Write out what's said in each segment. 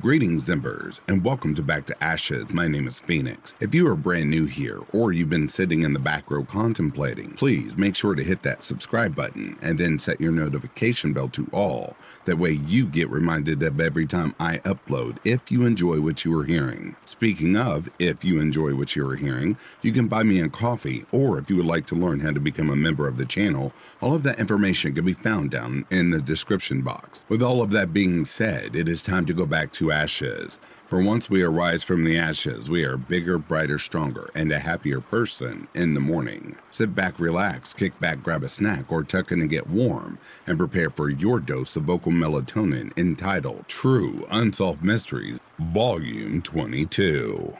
Greetings, Zimbers, and welcome to Back to Ashes. My name is Phoenix. If you are brand new here, or you've been sitting in the back row contemplating, please make sure to hit that subscribe button and then set your notification bell to all. That way you get reminded of every time I upload if you enjoy what you are hearing. Speaking of, if you enjoy what you are hearing, you can buy me a coffee, or if you would like to learn how to become a member of the channel, all of that information can be found down in the description box. With all of that being said, it is time to go back to ashes. For once we arise from the ashes, we are bigger, brighter, stronger, and a happier person in the morning. Sit back, relax, kick back, grab a snack, or tuck in and get warm, and prepare for your dose of vocal melatonin entitled True Unsolved Mysteries, Volume 22.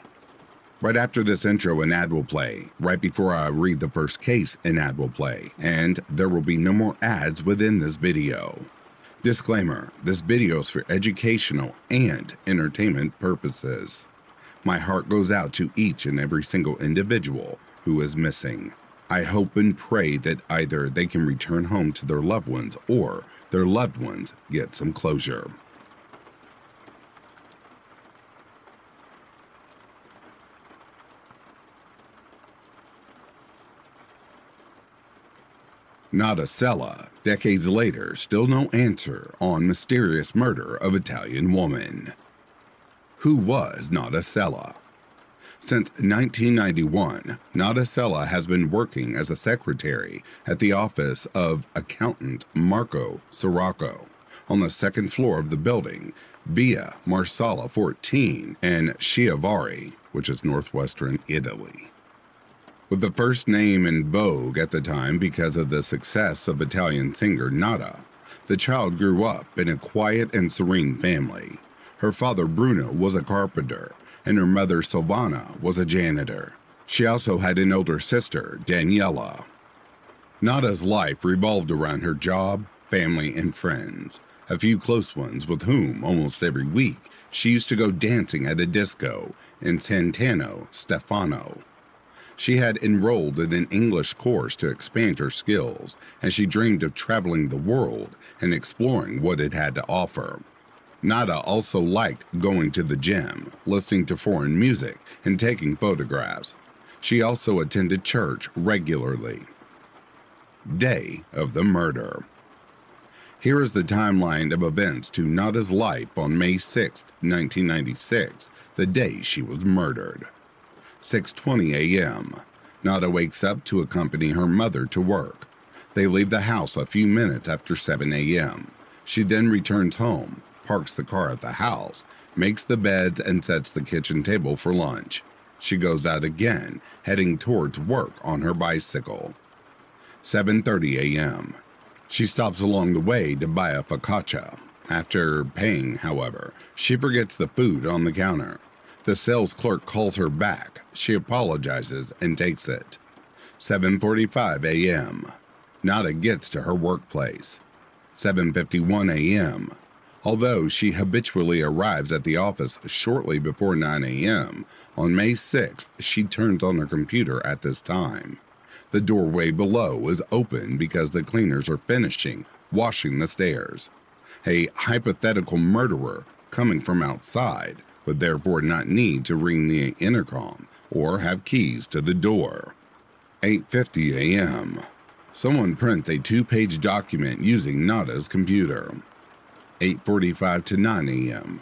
Right after this intro, an ad will play. Right before I read the first case, an ad will play. And there will be no more ads within this video. Disclaimer, this video is for educational and entertainment purposes. My heart goes out to each and every single individual who is missing. I hope and pray that either they can return home to their loved ones or their loved ones get some closure. Nada Sella, decades later, still no answer on mysterious murder of Italian woman. Who was Nada Sella? Since 1991, Nada Sella has been working as a secretary at the office of accountant Marco Soracco on the second floor of the building, Via Marsala 14 in Chiavari, which is northwestern Italy. With the first name in vogue at the time because of the success of Italian singer Nada, the child grew up in a quiet and serene family. Her father Bruno was a carpenter, and her mother Silvana was a janitor. She also had an older sister, Daniela. Nada's life revolved around her job, family, and friends, a few close ones with whom, almost every week, she used to go dancing at a disco in Sant'Anno Stefano. She had enrolled in an English course to expand her skills, and she dreamed of traveling the world and exploring what it had to offer. Nada also liked going to the gym, listening to foreign music, and taking photographs. She also attended church regularly. Day of the murder. Here is the timeline of events to Nada's life on May 6, 1996, the day she was murdered. 6:20 a.m. Nada wakes up to accompany her mother to work. They leave the house a few minutes after 7 a.m. She then returns home, parks the car at the house, makes the beds, and sets the kitchen table for lunch. She goes out again, heading towards work on her bicycle. 7:30 a.m. She stops along the way to buy a focaccia. After paying, however, she forgets the food on the counter. The sales clerk calls her back. She apologizes and takes it. 7:45 a.m. Nada gets to her workplace. 7:51 a.m. Although she habitually arrives at the office shortly before 9 a.m., on May 6th, she turns on her computer at this time. The doorway below is open because the cleaners are finishing washing the stairs. A hypothetical murderer coming from outside would therefore not need to ring the intercom or have keys to the door. 8:50 a.m. Someone prints a two-page document using Nada's computer. 8:45 to 9 a.m.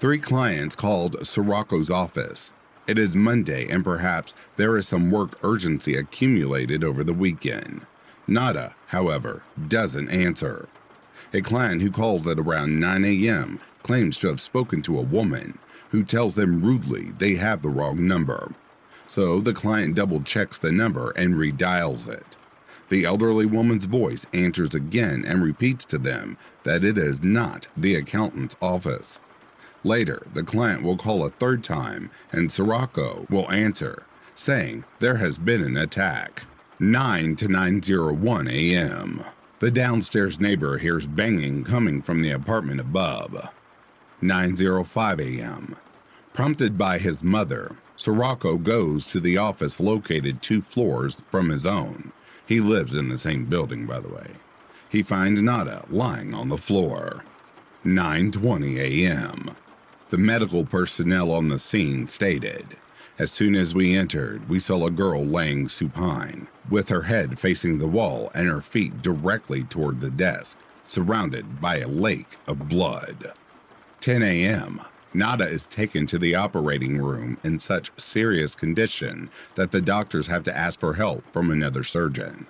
Three clients called Soracco's office. It is Monday and perhaps there is some work urgency accumulated over the weekend. Nada, however, doesn't answer. A client who calls at around 9 a.m. claims to have spoken to a woman who tells them rudely they have the wrong number. So the client double-checks the number and redials it. The elderly woman's voice answers again and repeats to them that it is not the accountant's office. Later, the client will call a third time and Soracco will answer, saying there has been an attack. 9 to 9:01 a.m. The downstairs neighbor hears banging coming from the apartment above. 9:05 a.m. Prompted by his mother, Soracco goes to the office located two floors from his own. He lives in the same building, by the way. He finds Nada lying on the floor. 9:20 a.m. The medical personnel on the scene stated, "As soon as we entered, we saw a girl laying supine, with her head facing the wall and her feet directly toward the desk, surrounded by a lake of blood." 10 a.m. Nada is taken to the operating room in such serious condition that the doctors have to ask for help from another surgeon.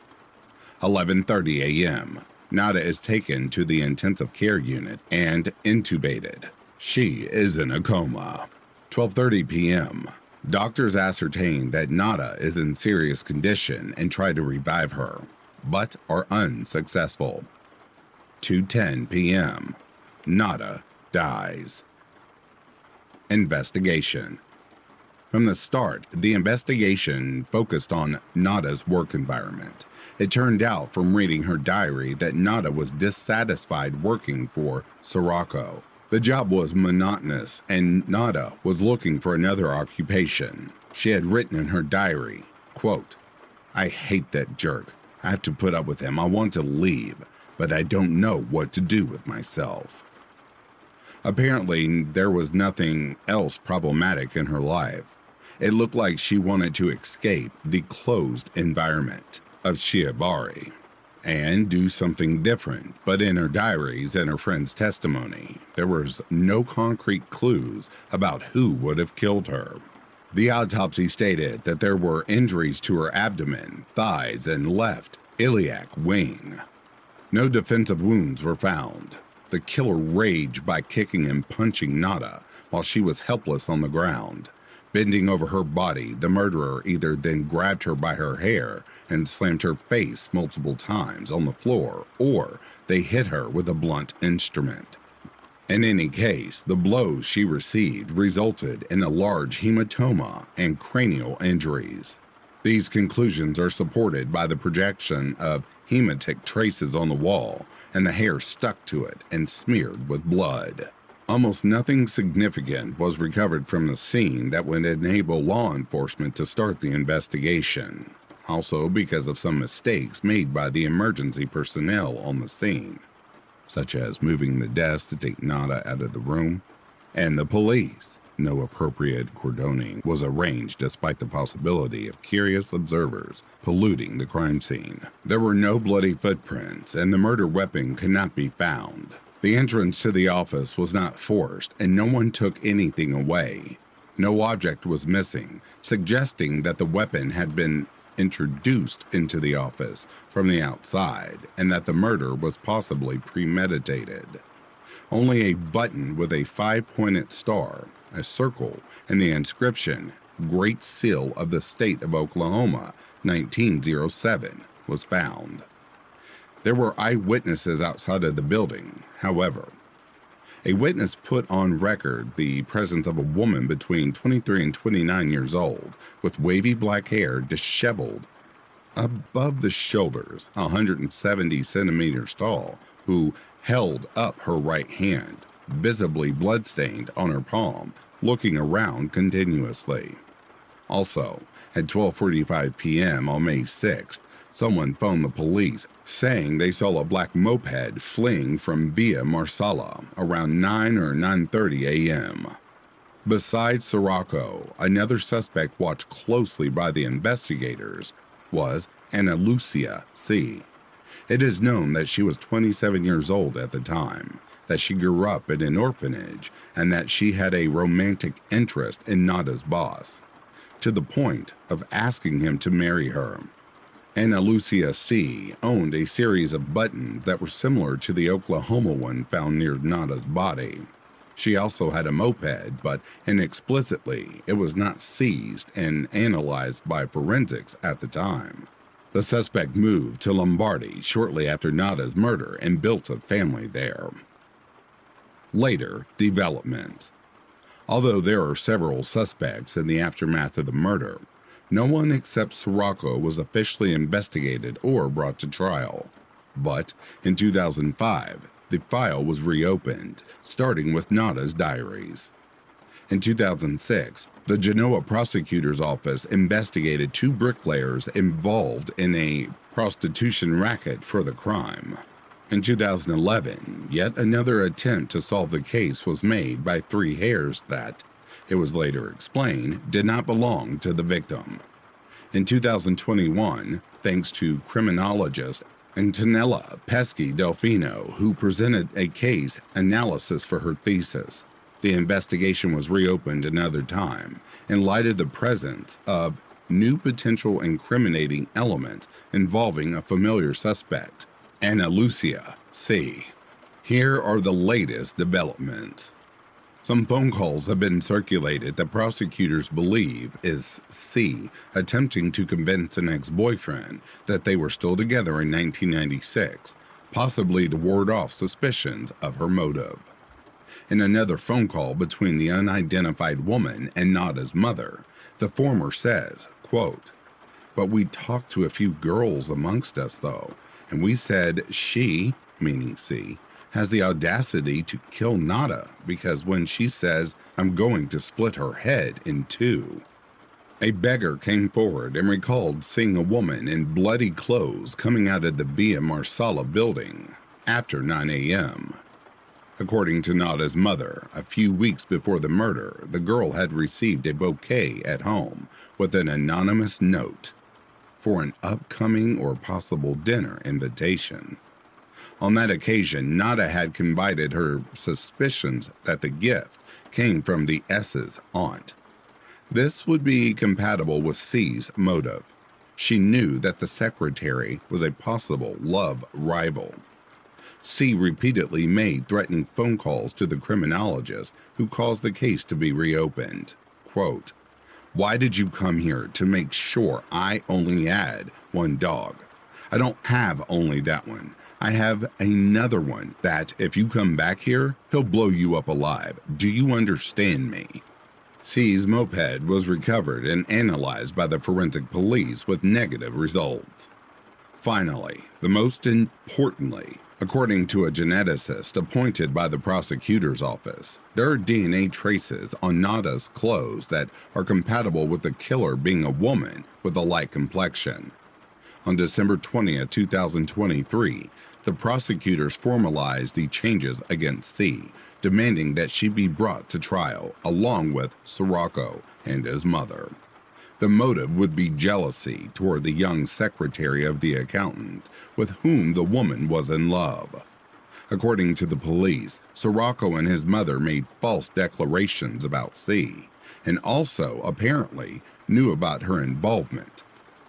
11:30 a.m. Nada is taken to the intensive care unit and intubated. She is in a coma. 12:30 p.m. Doctors ascertain that Nada is in serious condition and try to revive her, but are unsuccessful. 2:10 p.m. Nada dies. Investigation. From the start, the investigation focused on Nada's work environment. It turned out from reading her diary that Nada was dissatisfied working for Soracco. The job was monotonous, and Nada was looking for another occupation. She had written in her diary, quote, "I hate that jerk. I have to put up with him. I want to leave, but I don't know what to do with myself." Apparently, there was nothing else problematic in her life. It looked like she wanted to escape the closed environment of Chiavari and do something different, but in her diaries and her friend's testimony, there was no concrete clues about who would have killed her. The autopsy stated that there were injuries to her abdomen, thighs, and left iliac wing. No defensive wounds were found. The killer raged by kicking and punching Nada while she was helpless on the ground. Bending over her body, the murderer either then grabbed her by her hair and slammed her face multiple times on the floor, or they hit her with a blunt instrument. In any case, the blows she received resulted in a large hematoma and cranial injuries. These conclusions are supported by the projection of hematite traces on the wall and the hair stuck to it and smeared with blood. Almost nothing significant was recovered from the scene that would enable law enforcement to start the investigation. Also because of some mistakes made by the emergency personnel on the scene, such as moving the desk to take Nada out of the room, and the police. No appropriate cordoning was arranged despite the possibility of curious observers polluting the crime scene. There were no bloody footprints, and the murder weapon could not be found. The entrance to the office was not forced, and no one took anything away. No object was missing, suggesting that the weapon had been introduced into the office from the outside and that the murder was possibly premeditated. Only a button with a 5-pointed star, a circle, and the inscription, "Great Seal of the State of Oklahoma, 1907, was found. There were eyewitnesses outside of the building, however. A witness put on record the presence of a woman between 23 and 29 years old, with wavy black hair, disheveled, above the shoulders, 170 centimeters tall, who held up her right hand, visibly bloodstained on her palm, looking around continuously. Also, at 12:45 p.m. on May 6th, someone phoned the police saying they saw a black moped fleeing from Via Marsala around 9 or 9:30 a.m. Besides Soracco, another suspect watched closely by the investigators was Anna Lucia C. It is known that she was 27 years old at the time, that she grew up in an orphanage, and that she had a romantic interest in Nada's boss, to the point of asking him to marry her. Anna Lucia C. owned a series of buttons that were similar to the Oklahoma one found near Nada's body. She also had a moped, but inexplicably, it was not seized and analyzed by forensics at the time. The suspect moved to Lombardy shortly after Nada's murder and built a family there. Later developments. Although there are several suspects in the aftermath of the murder, no one except Soracco was officially investigated or brought to trial. But in 2005, the file was reopened, starting with Nada's diaries. In 2006, the Genoa Prosecutor's Office investigated 2 bricklayers involved in a prostitution racket for the crime. In 2011, yet another attempt to solve the case was made by three hairs that, it was later explained, did not belong to the victim. In 2021, thanks to criminologist Antonella Pesci Delfino, who presented a case analysis for her thesis, the investigation was reopened another time in light of the presence of new potential incriminating elements involving a familiar suspect, Anna Lucia C. Here are the latest developments. Some phone calls have been circulated that prosecutors believe is C attempting to convince an ex-boyfriend that they were still together in 1996, possibly to ward off suspicions of her motive. In another phone call between the unidentified woman and Nada's mother, the former says, quote, "But we talked to a few girls amongst us, though, and we said she," meaning C, "has the audacity to kill Nada because when she says, 'I'm going to split her head in two.'" A beggar came forward and recalled seeing a woman in bloody clothes coming out of the Via Marsala building after 9 a.m. According to Nada's mother, a few weeks before the murder, the girl had received a bouquet at home with an anonymous note for an upcoming or possible dinner invitation. On that occasion, Nada had confided her suspicions that the gift came from the S's aunt. This would be compatible with C's motive. She knew that the secretary was a possible love rival. C repeatedly made threatening phone calls to the criminologist who caused the case to be reopened. Quote, "Why did you come here to make sure I only had one dog? I don't have only that one. I have another one that, if you come back here, he'll blow you up alive. Do you understand me?" C's moped was recovered and analyzed by the forensic police with negative results. Finally, the most importantly, according to a geneticist appointed by the prosecutor's office, there are DNA traces on Nada's clothes that are compatible with the killer being a woman with a light complexion. On December 20, 2023, the prosecutors formalized the charges against C, demanding that she be brought to trial along with Soracco and his mother. The motive would be jealousy toward the young secretary of the accountant with whom the woman was in love. According to the police, Soracco and his mother made false declarations about C and also, apparently, knew about her involvement.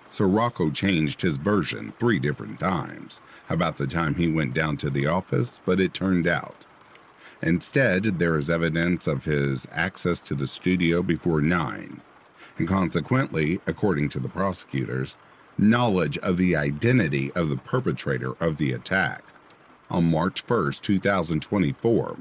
Soracco changed his version 3 different times about the time he went down to the office, but it turned out. Instead, there is evidence of his access to the studio before 9. And consequently, according to the prosecutors, knowledge of the identity of the perpetrator of the attack. On March 1, 2024,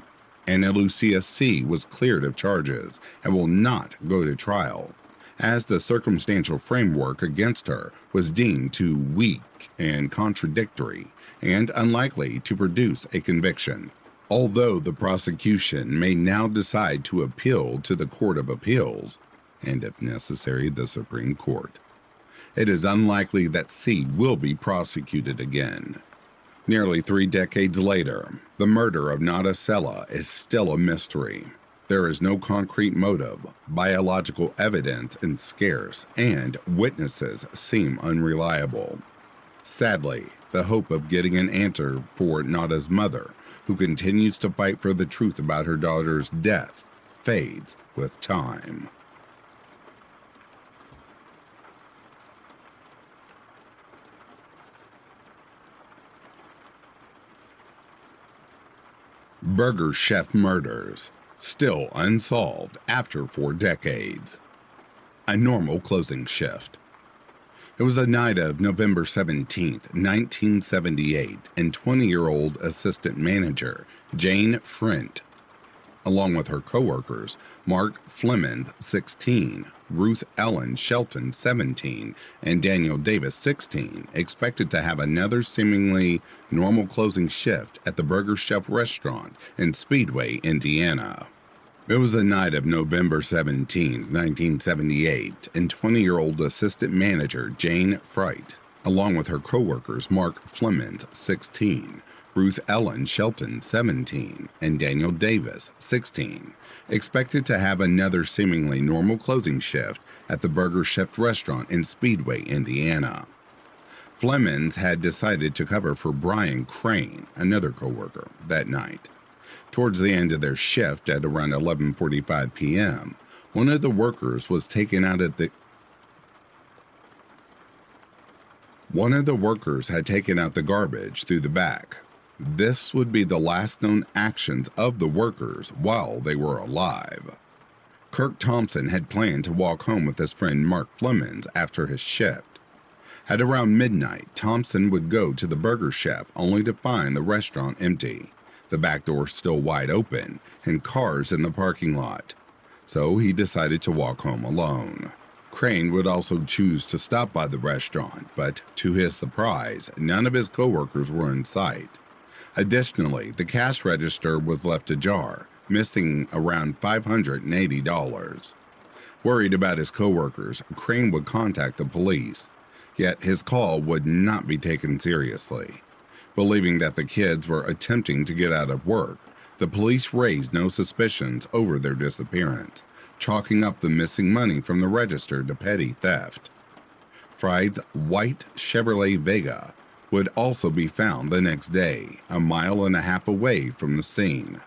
Anna Lucia C. was cleared of charges and will not go to trial, as the circumstantial framework against her was deemed too weak and contradictory and unlikely to produce a conviction. Although the prosecution may now decide to appeal to the Court of Appeals, and if necessary, the Supreme Court, it is unlikely that C will be prosecuted again. Nearly 3 decades later, the murder of Nada Sella is still a mystery. There is no concrete motive, biological evidence is scarce, and witnesses seem unreliable. Sadly, the hope of getting an answer for Nada's mother, who continues to fight for the truth about her daughter's death, fades with time. Burger Chef murders, still unsolved after 4 decades. A normal closing shift. It was the night of November 17, 1978, and 20-year-old assistant manager Jane Frint, along with her co-workers Mark Fleming, 16, Ruth Ellen Shelton, 17, and Daniel Davis, 16, expected to have another seemingly normal closing shift at the Burger Chef restaurant in Speedway, Indiana. It was the night of November 17, 1978, and 20-year-old assistant manager Jane Frint, along with her co-workers Mark Fleming, 16, Ruth Ellen Shelton, 17, and Daniel Davis, 16, expected to have another seemingly normal closing shift at the Burger Chef restaurant in Speedway, Indiana. Fleming had decided to cover for Brian Crane, another co-worker, that night. Towards the end of their shift at around 11:45 p.m., one of the workers was taken out at the One of the workers had taken out the garbage through the back. This would be the last known actions of the workers while they were alive. Kirk Thompson had planned to walk home with his friend Mark Fleming after his shift. At around midnight, Thompson would go to the Burger Chef only to find the restaurant empty, the back door still wide open, and cars in the parking lot. So he decided to walk home alone. Crane would also choose to stop by the restaurant, but to his surprise, none of his coworkers were in sight. Additionally, the cash register was left ajar, missing around $580. Worried about his coworkers, Crane would contact the police. Yet his call would not be taken seriously. Believing that the kids were attempting to get out of work, the police raised no suspicions over their disappearance, chalking up the missing money from the register to petty theft. Fried's white Chevrolet Vega would also be found the next day, 1.5 miles away from the scene.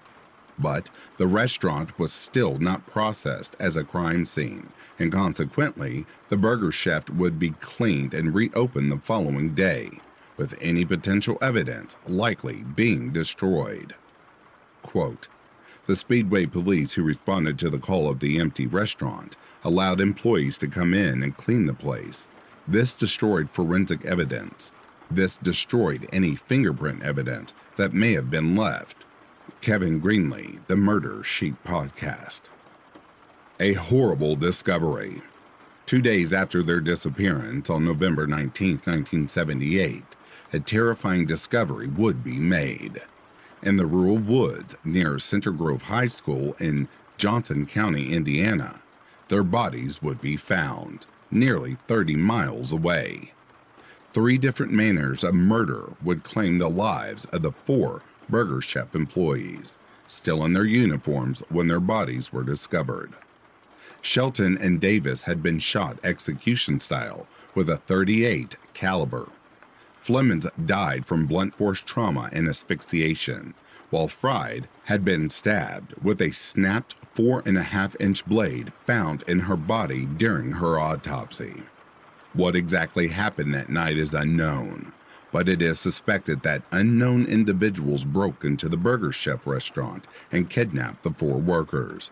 But the restaurant was still not processed as a crime scene, and consequently, the Burger Chef would be cleaned and reopened the following day, with any potential evidence likely being destroyed. Quote, the Speedway police who responded to the call of the empty restaurant allowed employees to come in and clean the place. This destroyed forensic evidence. This destroyed any fingerprint evidence that may have been left. Kevin Greenlee, The Murder Sheet Podcast. A horrible discovery. 2 days after their disappearance, on November 19, 1978, a terrifying discovery would be made. In the rural woods near Center Grove High School in Johnson County, Indiana, their bodies would be found, nearly 30 miles away. 3 different manners of murder would claim the lives of the 4 Burger Chef employees, still in their uniforms when their bodies were discovered. Shelton and Davis had been shot execution style with a .38 caliber. Flemings died from blunt force trauma and asphyxiation, while Fried had been stabbed with a snapped 4.5-inch blade found in her body during her autopsy. What exactly happened that night is unknown, but it is suspected that unknown individuals broke into the Burger Chef restaurant and kidnapped the 4 workers.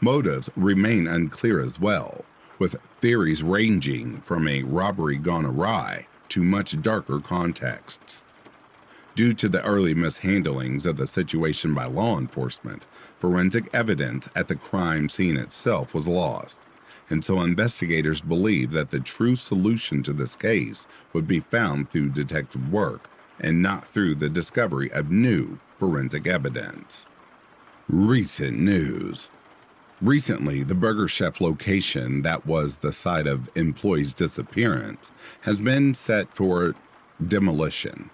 Motives remain unclear as well, with theories ranging from a robbery gone awry to much darker contexts. Due to the early mishandlings of the situation by law enforcement, forensic evidence at the crime scene itself was lost, and so investigators believe that the true solution to this case would be found through detective work and not through the discovery of new forensic evidence. Recent news. Recently, the Burger Chef location that was the site of employees' disappearance has been set for demolition,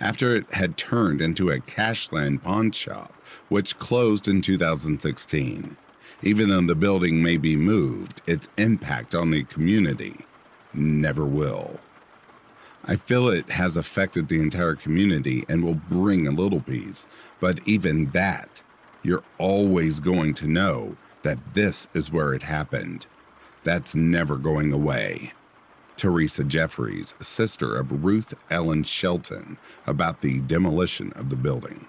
after it had turned into a Cashland pawn shop, which closed in 2016. Even though the building may be moved, its impact on the community never will. I feel it has affected the entire community and will bring a little peace, but even that, you're always going to know that this is where it happened. That's never going away. Teresa Jeffries, sister of Ruth Ellen Shelton, about the demolition of the building.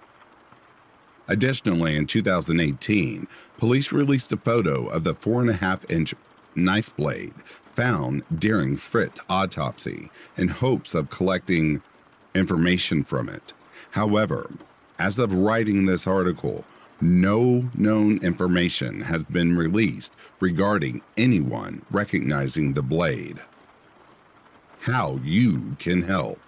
Additionally, in 2018, police released a photo of the 4.5-inch knife blade found during Fritz's autopsy in hopes of collecting information from it. However, as of writing this article, no known information has been released regarding anyone recognizing the blade. How you can help.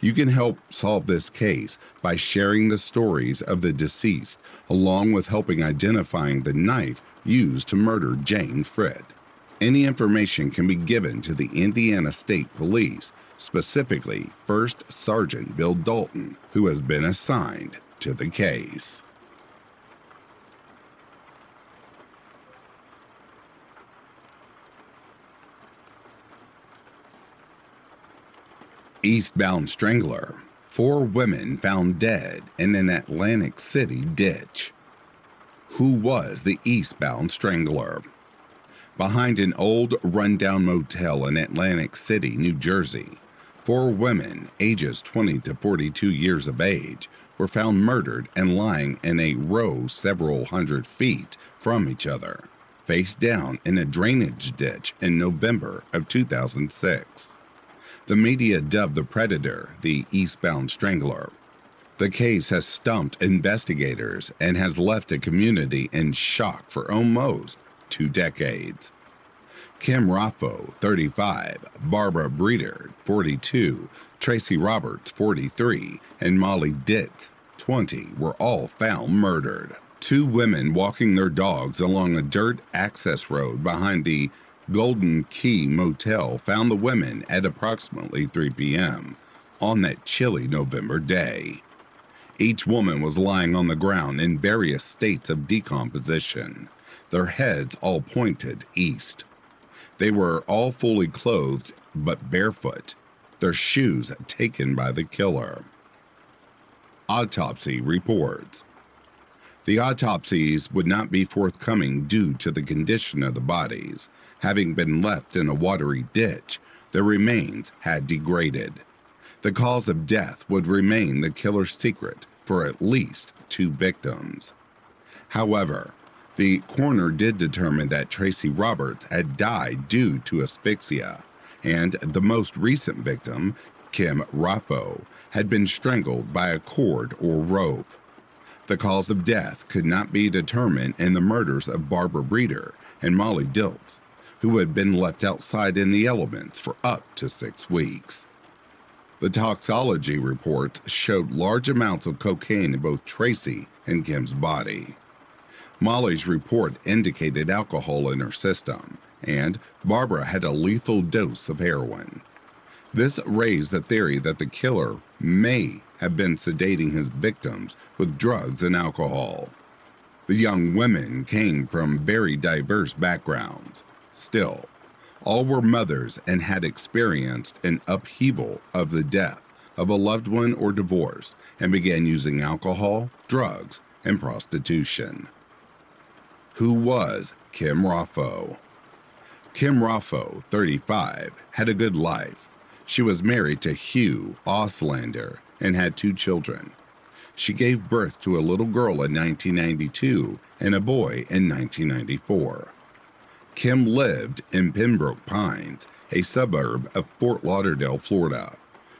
You can help solve this case by sharing the stories of the deceased, along with helping identifying the knife used to murder Jane Frint. Any information can be given to the Indiana State Police specifically First Sergeant Bill Dalton, who has been assigned to the case. Eastbound Strangler. 4 women found dead in an Atlantic City ditch. Who was the Eastbound Strangler? Behind an old, rundown motel in Atlantic City, New Jersey, 4 women, ages 20 to 42 years of age, were found murdered and lying in a row several hundred feet from each other, face down in a drainage ditch in November of 2006. The media dubbed the predator the Eastbound Strangler. The case has stumped investigators and has left the community in shock for almost 2 decades. Kim Raffo, 35, Barbara Breidor, 42, Tracy Roberts, 43, and Molly Ditts, 20, were all found murdered. 2 women walking their dogs along a dirt access road behind the Golden Key Motel found the women at approximately 3 p.m. on that chilly November day. Each woman was lying on the ground in various states of decomposition, their heads all pointed east. They were all fully clothed but barefoot, their shoes taken by the killer. Autopsy reports. The autopsies would not be forthcoming due to the condition of the bodies. Having been left in a watery ditch, the remains had degraded. The cause of death would remain the killer's secret for at least 2 victims. However, the coroner did determine that Tracy Roberts had died due to asphyxia, and the most recent victim, Kim Raffo, had been strangled by a cord or rope. The cause of death could not be determined in the murders of Barbara Breidor and Molly Dilts, who had been left outside in the elements for up to 6 weeks. The toxicology reports showed large amounts of cocaine in both Tracy and Kim's body. Molly's report indicated alcohol in her system, and Barbara had a lethal dose of heroin. This raised the theory that the killer may have been sedating his victims with drugs and alcohol. The young women came from very diverse backgrounds. Still, all were mothers and had experienced an upheaval of the death of a loved one or divorce and began using alcohol, drugs, and prostitution. Who was Kim Raffo? Kim Raffo, 35, had a good life. She was married to Hugh Auslander and had 2 children. She gave birth to a little girl in 1992 and a boy in 1994. Kim lived in Pembroke Pines, a suburb of Fort Lauderdale, Florida,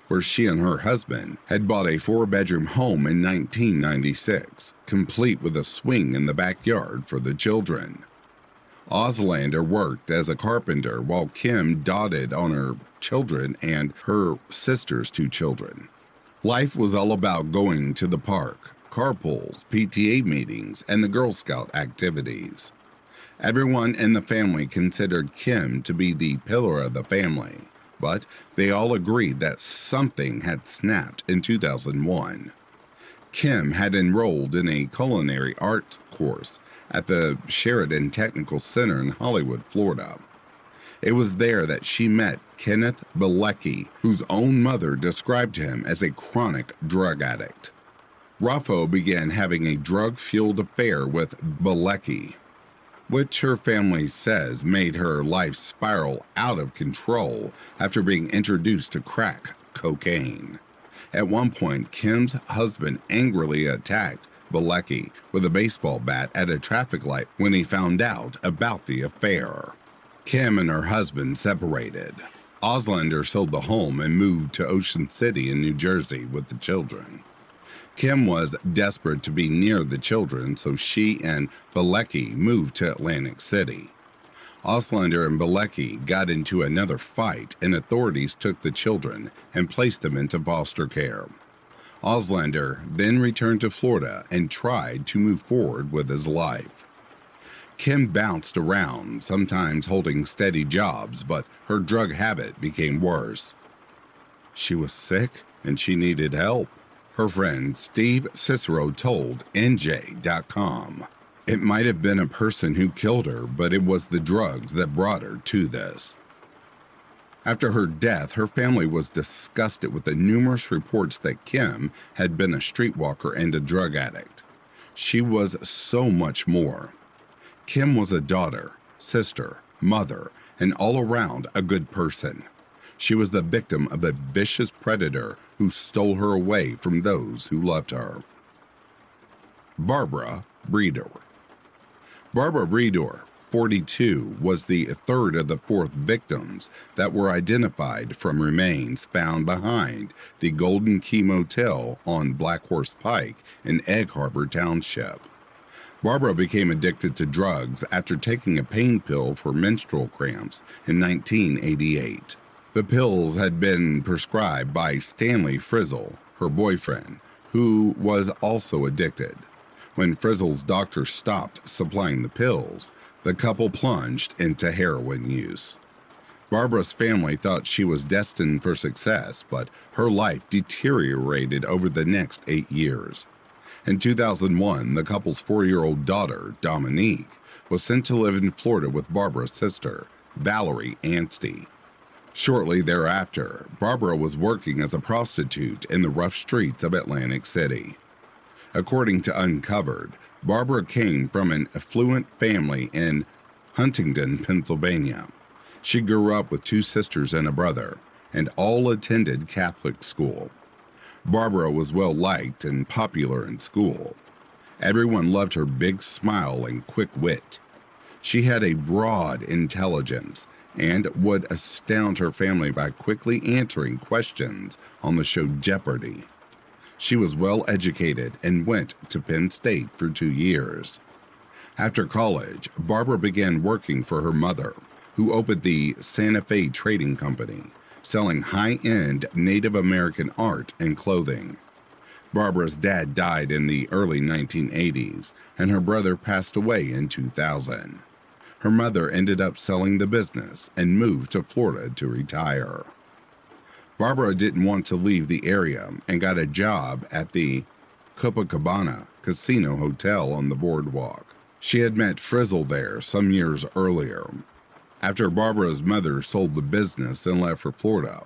where she and her husband had bought a 4-bedroom home in 1996, complete with a swing in the backyard for the children. Auslander worked as a carpenter while Kim doted on her children and her sister's 2 children. Life was all about going to the park, carpools, PTA meetings, and the Girl Scout activities. Everyone in the family considered Kim to be the pillar of the family, but they all agreed that something had snapped in 2001. Kim had enrolled in a culinary arts course at the Sheridan Technical Center in Hollywood, Florida. It was there that she met Kenneth Balecki, whose own mother described him as a chronic drug addict. Raffo began having a drug-fueled affair with Balecki, which her family says made her life spiral out of control after being introduced to crack cocaine. At one point, Kim's husband angrily attacked Balecki with a baseball bat at a traffic light when he found out about the affair. Kim and her husband separated. Auslander sold the home and moved to Ocean City in New Jersey with the children. Kim was desperate to be near the children, so she and Balecki moved to Atlantic City. Auslander and Balecki got into another fight, and authorities took the children and placed them into foster care. Auslander then returned to Florida and tried to move forward with his life. Kim bounced around, sometimes holding steady jobs, but her drug habit became worse. She was sick and she needed help. Her friend Steve Cicero told NJ.com. It might have been a person who killed her, but it was the drugs that brought her to this. After her death, her family was disgusted with the numerous reports that Kim had been a streetwalker and a drug addict. She was so much more. Kim was a daughter, sister, mother, and all around a good person. She was the victim of a vicious predator who stole her away from those who loved her. Barbara Breidor. Barbara Breidor, 42, was the third of the fourth victims that were identified from remains found behind the Golden Key Motel on Black Horse Pike in Egg Harbor Township. Barbara became addicted to drugs after taking a pain pill for menstrual cramps in 1988. The pills had been prescribed by Stanley Frizzle, her boyfriend, who was also addicted. When Frizzle's doctor stopped supplying the pills, the couple plunged into heroin use. Barbara's family thought she was destined for success, but her life deteriorated over the next 8 years. In 2001, the couple's 4-year-old daughter, Dominique, was sent to live in Florida with Barbara's sister, Valerie Anstey. Shortly thereafter, Barbara was working as a prostitute in the rough streets of Atlantic City. According to Uncovered, Barbara came from an affluent family in Huntington, Pennsylvania. She grew up with 2 sisters and a brother, and all attended Catholic school. Barbara was well-liked and popular in school. Everyone loved her big smile and quick wit. She had a broad intelligence and would astound her family by quickly answering questions on the show Jeopardy! She was well-educated and went to Penn State for 2 years. After college, Barbara began working for her mother, who opened the Santa Fe Trading Company, selling high-end Native American art and clothing. Barbara's dad died in the early 1980s, and her brother passed away in 2000. Her mother ended up selling the business and moved to Florida to retire. Barbara didn't want to leave the area and got a job at the Copacabana Casino Hotel on the boardwalk. She had met Frizzle there some years earlier. After Barbara's mother sold the business and left for Florida,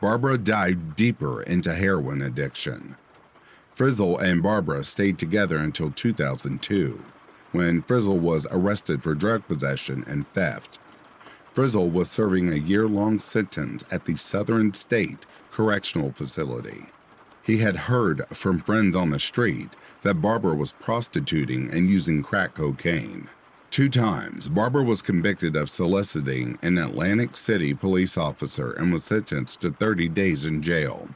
Barbara dived deeper into heroin addiction. Frizzle and Barbara stayed together until 2002, when Frizzle was arrested for drug possession and theft. Frizzle was serving a year-long sentence at the Southern State Correctional Facility. He had heard from friends on the street that Barbara was prostituting and using crack cocaine. 2 times, Barbara was convicted of soliciting an Atlantic City police officer and was sentenced to 30 days in jail.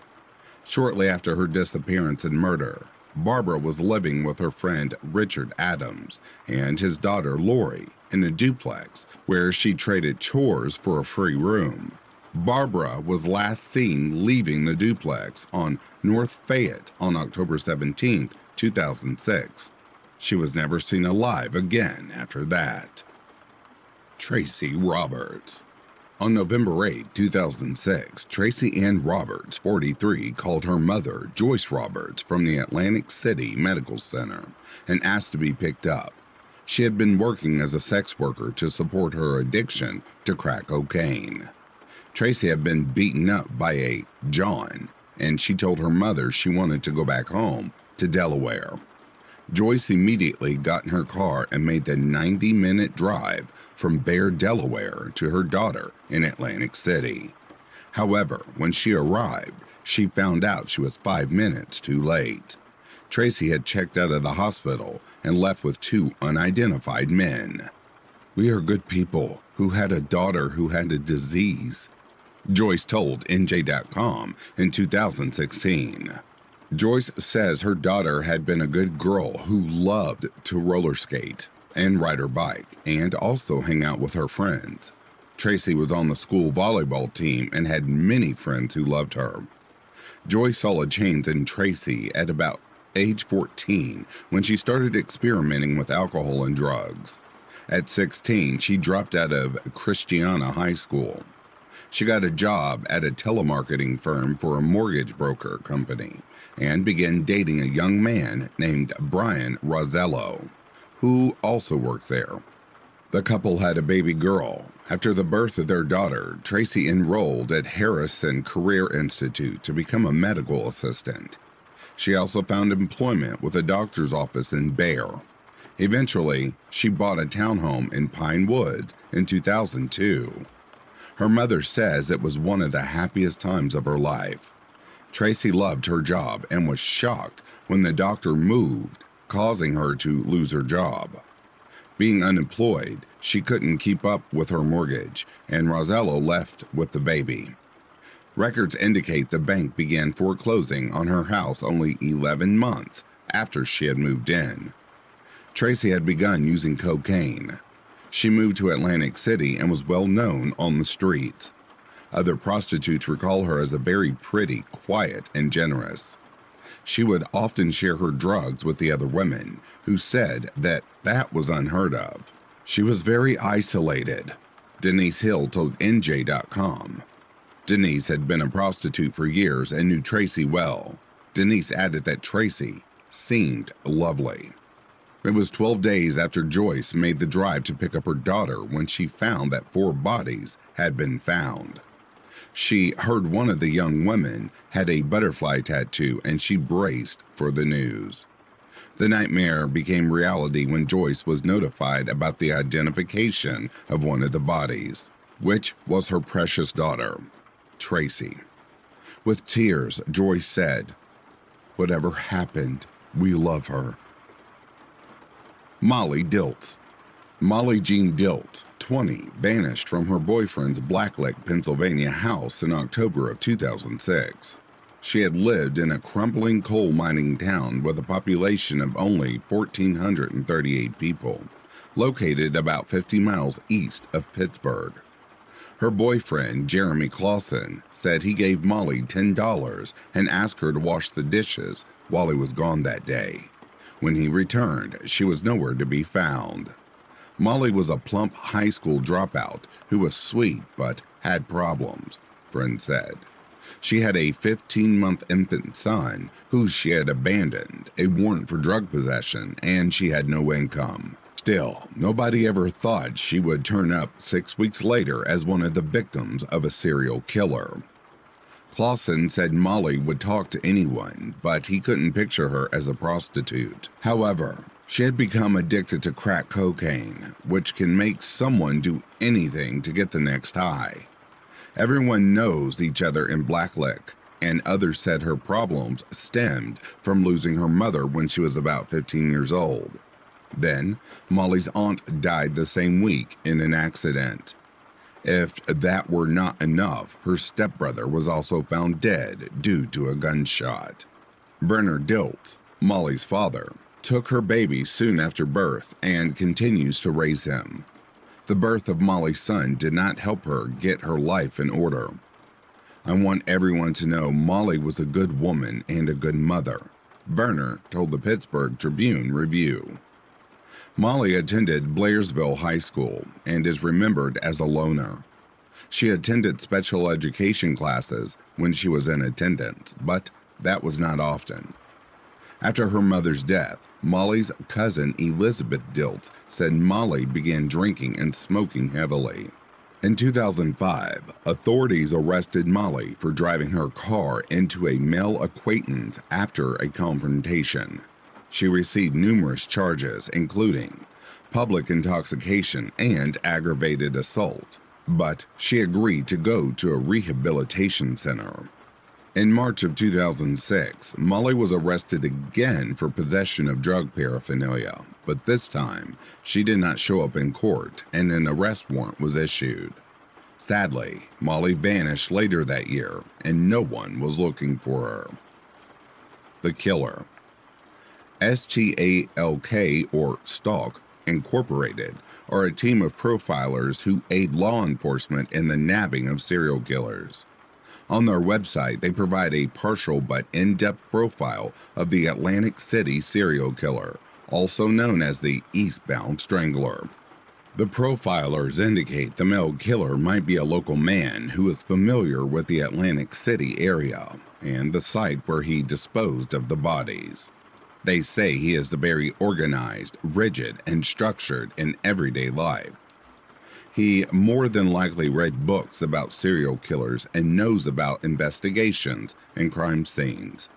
Shortly after her disappearance and murder, Barbara was living with her friend Richard Adams and his daughter Lori in a duplex where she traded chores for a free room. Barbara was last seen leaving the duplex on North Fayette on October 17, 2006. She was never seen alive again after that. Tracy Roberts. On November 8, 2006, Tracy Ann Roberts, 43, called her mother, Joyce Roberts, from the Atlantic City Medical Center and asked to be picked up. She had been working as a sex worker to support her addiction to crack cocaine. Tracy had been beaten up by a John, and she told her mother she wanted to go back home to Delaware. Joyce immediately got in her car and made the 90-minute drive from Bear, Delaware, to her daughter in Atlantic City. However, when she arrived, she found out she was 5 minutes too late. Tracy had checked out of the hospital and left with 2 unidentified men. "We are good people who had a daughter who had a disease," Joyce told NJ.com in 2016. Joyce says her daughter had been a good girl who loved to roller skate and ride her bike and also hang out with her friends. Tracy was on the school volleyball team and had many friends who loved her. Joyce saw a change in Tracy at about age 14 when she started experimenting with alcohol and drugs. At 16, she dropped out of Christiana High School. She got a job at a telemarketing firm for a mortgage broker company and began dating a young man named Brian Rozello, who also worked there. The couple had a baby girl. After the birth of their daughter, Tracy enrolled at Harrison Career Institute to become a medical assistant. She also found employment with a doctor's office in Bear. Eventually, she bought a townhome in Pine Woods in 2002. Her mother says it was one of the happiest times of her life. Tracy loved her job and was shocked when the doctor moved, causing her to lose her job. Being unemployed, she couldn't keep up with her mortgage, and Rozello left with the baby. Records indicate the bank began foreclosing on her house only 11 months after she had moved in. Tracy had begun using cocaine. She moved to Atlantic City and was well known on the streets. Other prostitutes recall her as a very pretty, quiet, and generous. She would often share her drugs with the other women, who said that was unheard of. She was very isolated. Denise Hill told NJ.com. Denise had been a prostitute for years and knew Tracy well. Denise added that Tracy seemed lovely. It was 12 days after Joyce made the drive to pick up her daughter when she found that 4 bodies had been found. She heard one of the young women had a butterfly tattoo, and she braced for the news. The nightmare became reality when Joyce was notified about the identification of one of the bodies, which was her precious daughter, Tracy. With tears, Joyce said, "Whatever happened, we love her." Molly Dilts. Molly Jean Dilts, 20, vanished from her boyfriend's Blacklick, Pennsylvania house in October of 2006. She had lived in a crumbling coal mining town with a population of only 1,438 people, located about 50 miles east of Pittsburgh. Her boyfriend, Jeremy Clausen, said he gave Molly $10 and asked her to wash the dishes while he was gone that day. When he returned, she was nowhere to be found. Molly was a plump high school dropout who was sweet but had problems, Friend said. She had a 15-month infant son who she had abandoned, a warrant for drug possession, and she had no income. Still, nobody ever thought she would turn up 6 weeks later as one of the victims of a serial killer. Clausen said Molly would talk to anyone, but he couldn't picture her as a prostitute. However, she had become addicted to crack cocaine, which can make someone do anything to get the next high. Everyone knows each other in Blacklick, and others said her problems stemmed from losing her mother when she was about 15 years old. Then, Molly's aunt died the same week in an accident. If that were not enough, her stepbrother was also found dead due to a gunshot. Bernard Dilts, Molly's father, took her baby soon after birth and continues to raise him. The birth of Molly's son did not help her get her life in order. "I want everyone to know Molly was a good woman and a good mother," Verner told the Pittsburgh Tribune-Review. Molly attended Blairsville High School and is remembered as a loner. She attended special education classes when she was in attendance, but that was not often. After her mother's death, Molly's cousin Elizabeth Dilts said Molly began drinking and smoking heavily. In 2005, authorities arrested Molly for driving her car into a male acquaintance after a confrontation. She received numerous charges, including public intoxication and aggravated assault, but she agreed to go to a rehabilitation center. In March of 2006, Molly was arrested again for possession of drug paraphernalia, but this time she did not show up in court and an arrest warrant was issued. Sadly, Molly vanished later that year and no one was looking for her. The Killer. STALK, or STALK, Incorporated, are a team of profilers who aid law enforcement in the nabbing of serial killers. On their website, they provide a partial but in-depth profile of the Atlantic City serial killer, also known as the Eastbound Strangler. The profilers indicate the male killer might be a local man who is familiar with the Atlantic City area and the site where he disposed of the bodies. They say he is very organized, rigid, and structured in everyday life. He more than likely read books about serial killers and knows about investigations and crime scenes.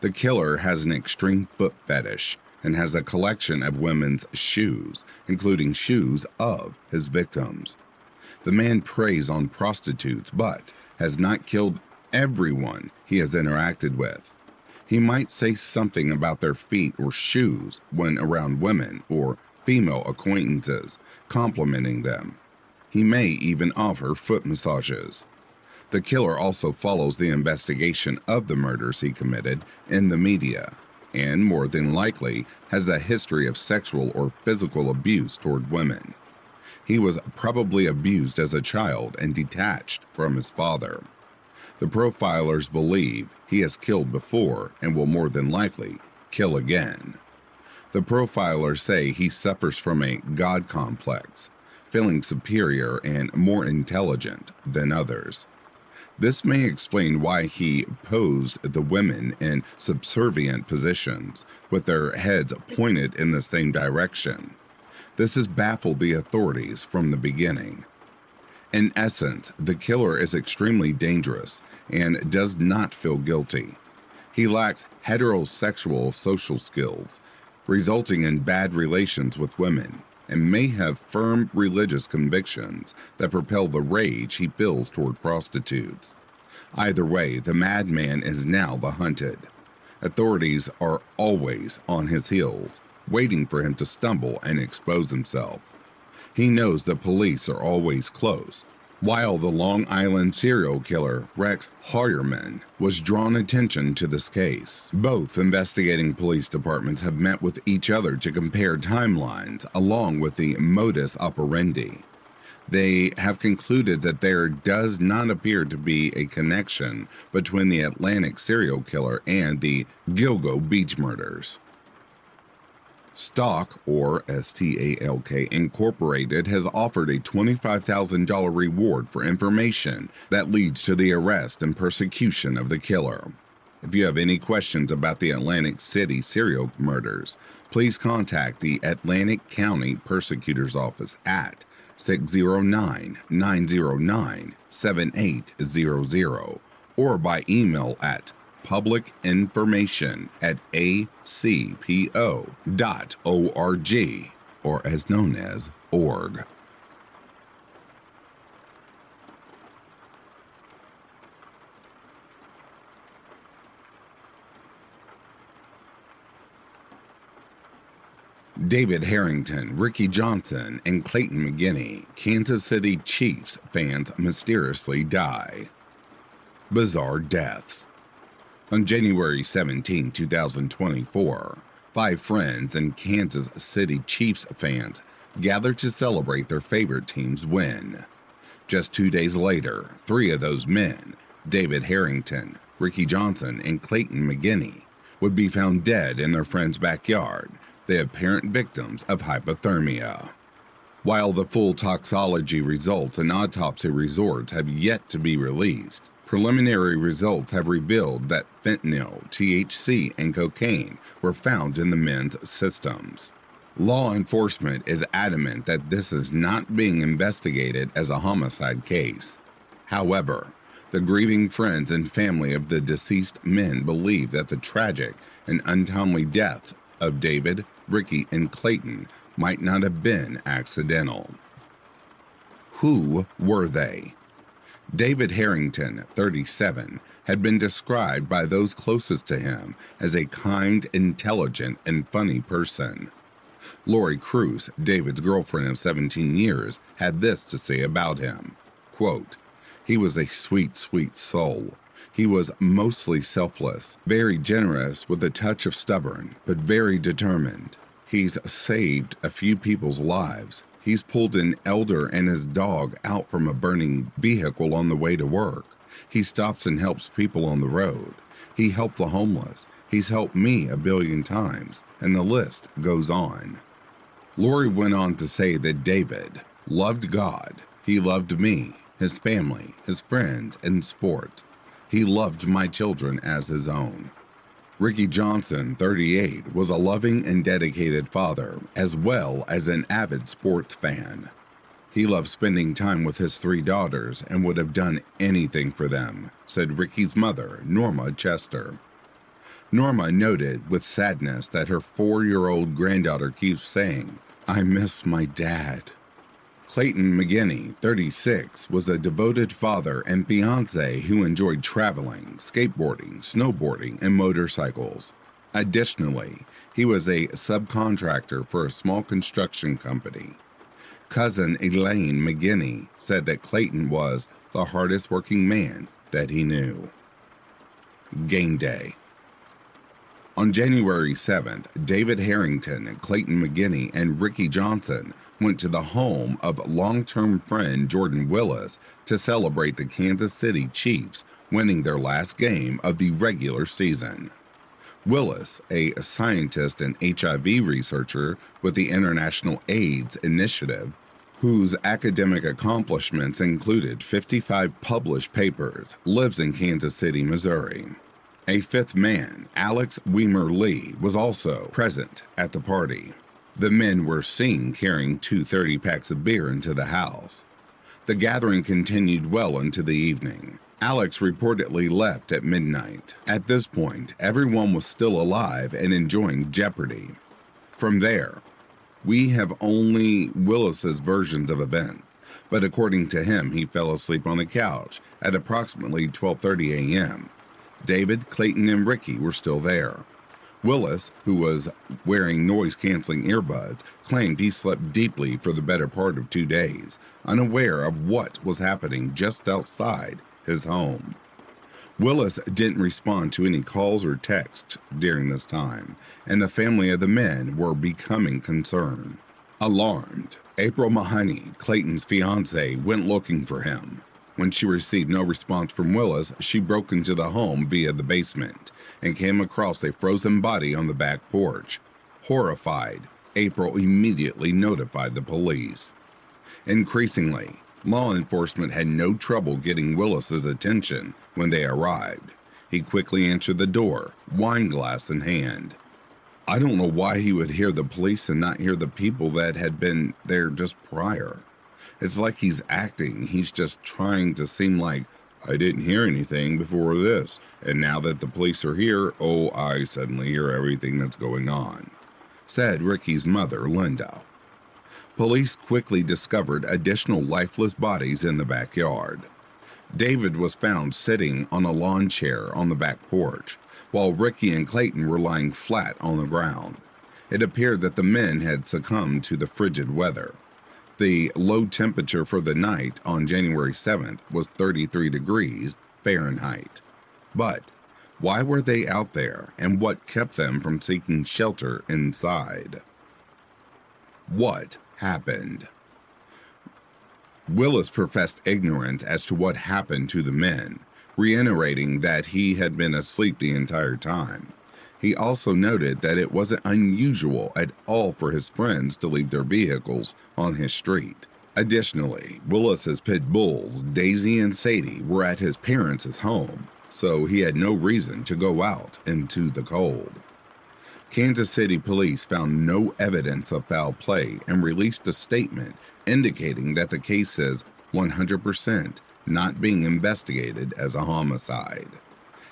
The killer has an extreme foot fetish and has a collection of women's shoes, including shoes of his victims. The man preys on prostitutes, but has not killed everyone he has interacted with. He might say something about their feet or shoes when around women or female acquaintances, complimenting them. He may even offer foot massages. The killer also follows the investigation of the murders he committed in the media, and more than likely has a history of sexual or physical abuse toward women. He was probably abused as a child and detached from his father. The profilers believe he has killed before and will more than likely kill again. The profilers say he suffers from a God complex, feeling superior and more intelligent than others. This may explain why he posed the women in subservient positions, with their heads pointed in the same direction. This has baffled the authorities from the beginning. In essence, the killer is extremely dangerous and does not feel guilty. He lacks heterosexual social skills, resulting in bad relations with women, and may have firm religious convictions that propel the rage he feels toward prostitutes. Either way, the madman is now the hunted. Authorities are always on his heels, waiting for him to stumble and expose himself. He knows the police are always close. While the Long Island serial killer Rex Hoyerman was drawn attention to this case, both investigating police departments have met with each other to compare timelines along with the modus operandi. They have concluded that there does not appear to be a connection between the Atlantic serial killer and the Gilgo Beach murders. STALK, or STALK, Incorporated has offered a $25,000 reward for information that leads to the arrest and prosecution of the killer. If you have any questions about the Atlantic City serial murders, please contact the Atlantic County Prosecutor's Office at 609-909-7800 or by email at publicinformation@acpo.org, or as known as org. David Harrington, Ricky Johnson, and Clayton McGinney, Kansas City Chiefs fans mysteriously die. Bizarre deaths. On January 17, 2024, 5 friends and Kansas City Chiefs fans gathered to celebrate their favorite team's win. Just 2 days later, 3 of those men, David Harrington, Ricky Johnson, and Clayton McGinney, would be found dead in their friend's backyard, the apparent victims of hypothermia. While the full toxicology results and autopsy results have yet to be released, preliminary results have revealed that fentanyl, THC, and cocaine were found in the men's systems. Law enforcement is adamant that this is not being investigated as a homicide case. However, the grieving friends and family of the deceased men believe that the tragic and untimely deaths of David, Ricky, and Clayton might not have been accidental. Who were they? David Harrington, 37, had been described by those closest to him as a kind, intelligent, and funny person. Lori Cruz, David's girlfriend of 17 years, had this to say about him, quote, "He was a sweet, sweet soul. He was mostly selfless, very generous with a touch of stubborn, but very determined. He's saved a few people's lives. He's pulled an elder and his dog out from a burning vehicle on the way to work. He stops and helps people on the road. He helped the homeless. He's helped me a billion times, and the list goes on." Lori went on to say that David loved God, he loved me, his family, his friends, and sport. He loved my children as his own. Ricky Johnson, 38, was a loving and dedicated father, as well as an avid sports fan. He loved spending time with his three daughters and would have done anything for them, said Ricky's mother, Norma Chester. Norma noted with sadness that her 4-year-old granddaughter keeps saying, "I miss my dad." Clayton McGinney, 36, was a devoted father and fiance who enjoyed traveling, skateboarding, snowboarding, and motorcycles. Additionally, he was a subcontractor for a small construction company. Cousin Elaine McGinney said that Clayton was the hardest working man that he knew. Game Day. On January 7th, David Harrington, Clayton McGinney, and Ricky Johnson went to the home of long-term friend Jordan Willis to celebrate the Kansas City Chiefs winning their last game of the regular season. Willis, a scientist and HIV researcher with the International AIDS Initiative, whose academic accomplishments included 55 published papers, lives in Kansas City, Missouri. A fifth man, Alex Weimer Lee, was also present at the party. The men were seen carrying 2 30-packs of beer into the house. The gathering continued well into the evening. Alex reportedly left at midnight. At this point, everyone was still alive and enjoying Jeopardy! From there, we have only Willis's versions of events, but according to him, he fell asleep on the couch at approximately 12:30 a.m. David, Clayton, and Ricky were still there. Willis, who was wearing noise-canceling earbuds, claimed he slept deeply for the better part of 2 days, unaware of what was happening just outside his home. Willis didn't respond to any calls or texts during this time, and the family of the men were becoming concerned. Alarmed, April Mahoney, Clayton's fiancée, went looking for him. When she received no response from Willis, she broke into the home via the basement and came across a frozen body on the back porch. Horrified, April immediately notified the police. Increasingly, law enforcement had no trouble getting Willis's attention when they arrived. He quickly answered the door, wine glass in hand. I don't know why he would hear the police and not hear the people that had been there just prior. It's like he's acting. He's just trying to seem like, I didn't hear anything before this, and now that the police are here, oh, I suddenly hear everything that's going on, said Ricky's mother, Linda. Police quickly discovered additional lifeless bodies in the backyard. David was found sitting on a lawn chair on the back porch, while Ricky and Clayton were lying flat on the ground. It appeared that the men had succumbed to the frigid weather. The low temperature for the night on January 7th was 33 degrees Fahrenheit. But why were they out there, and what kept them from seeking shelter inside? What happened? Willis professed ignorance as to what happened to the men, reiterating that he had been asleep the entire time. He also noted that it wasn't unusual at all for his friends to leave their vehicles on his street. Additionally, Willis's pit bulls, Daisy and Sadie, were at his parents' home, so he had no reason to go out into the cold. Kansas City police found no evidence of foul play and released a statement indicating that the case is 100% not being investigated as a homicide.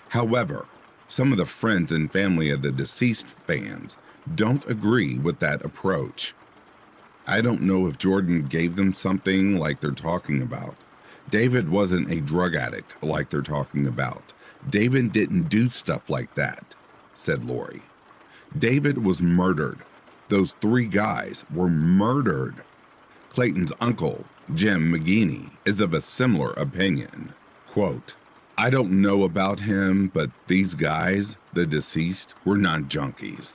However, some of the friends and family of the deceased fans don't agree with that approach. I don't know if Jordan gave them something like they're talking about. David wasn't a drug addict like they're talking about. David didn't do stuff like that, said Lori. David was murdered. Those three guys were murdered. Clayton's uncle, Jim McGinney, is of a similar opinion. Quote, I don't know about him, but these guys, the deceased, were not junkies.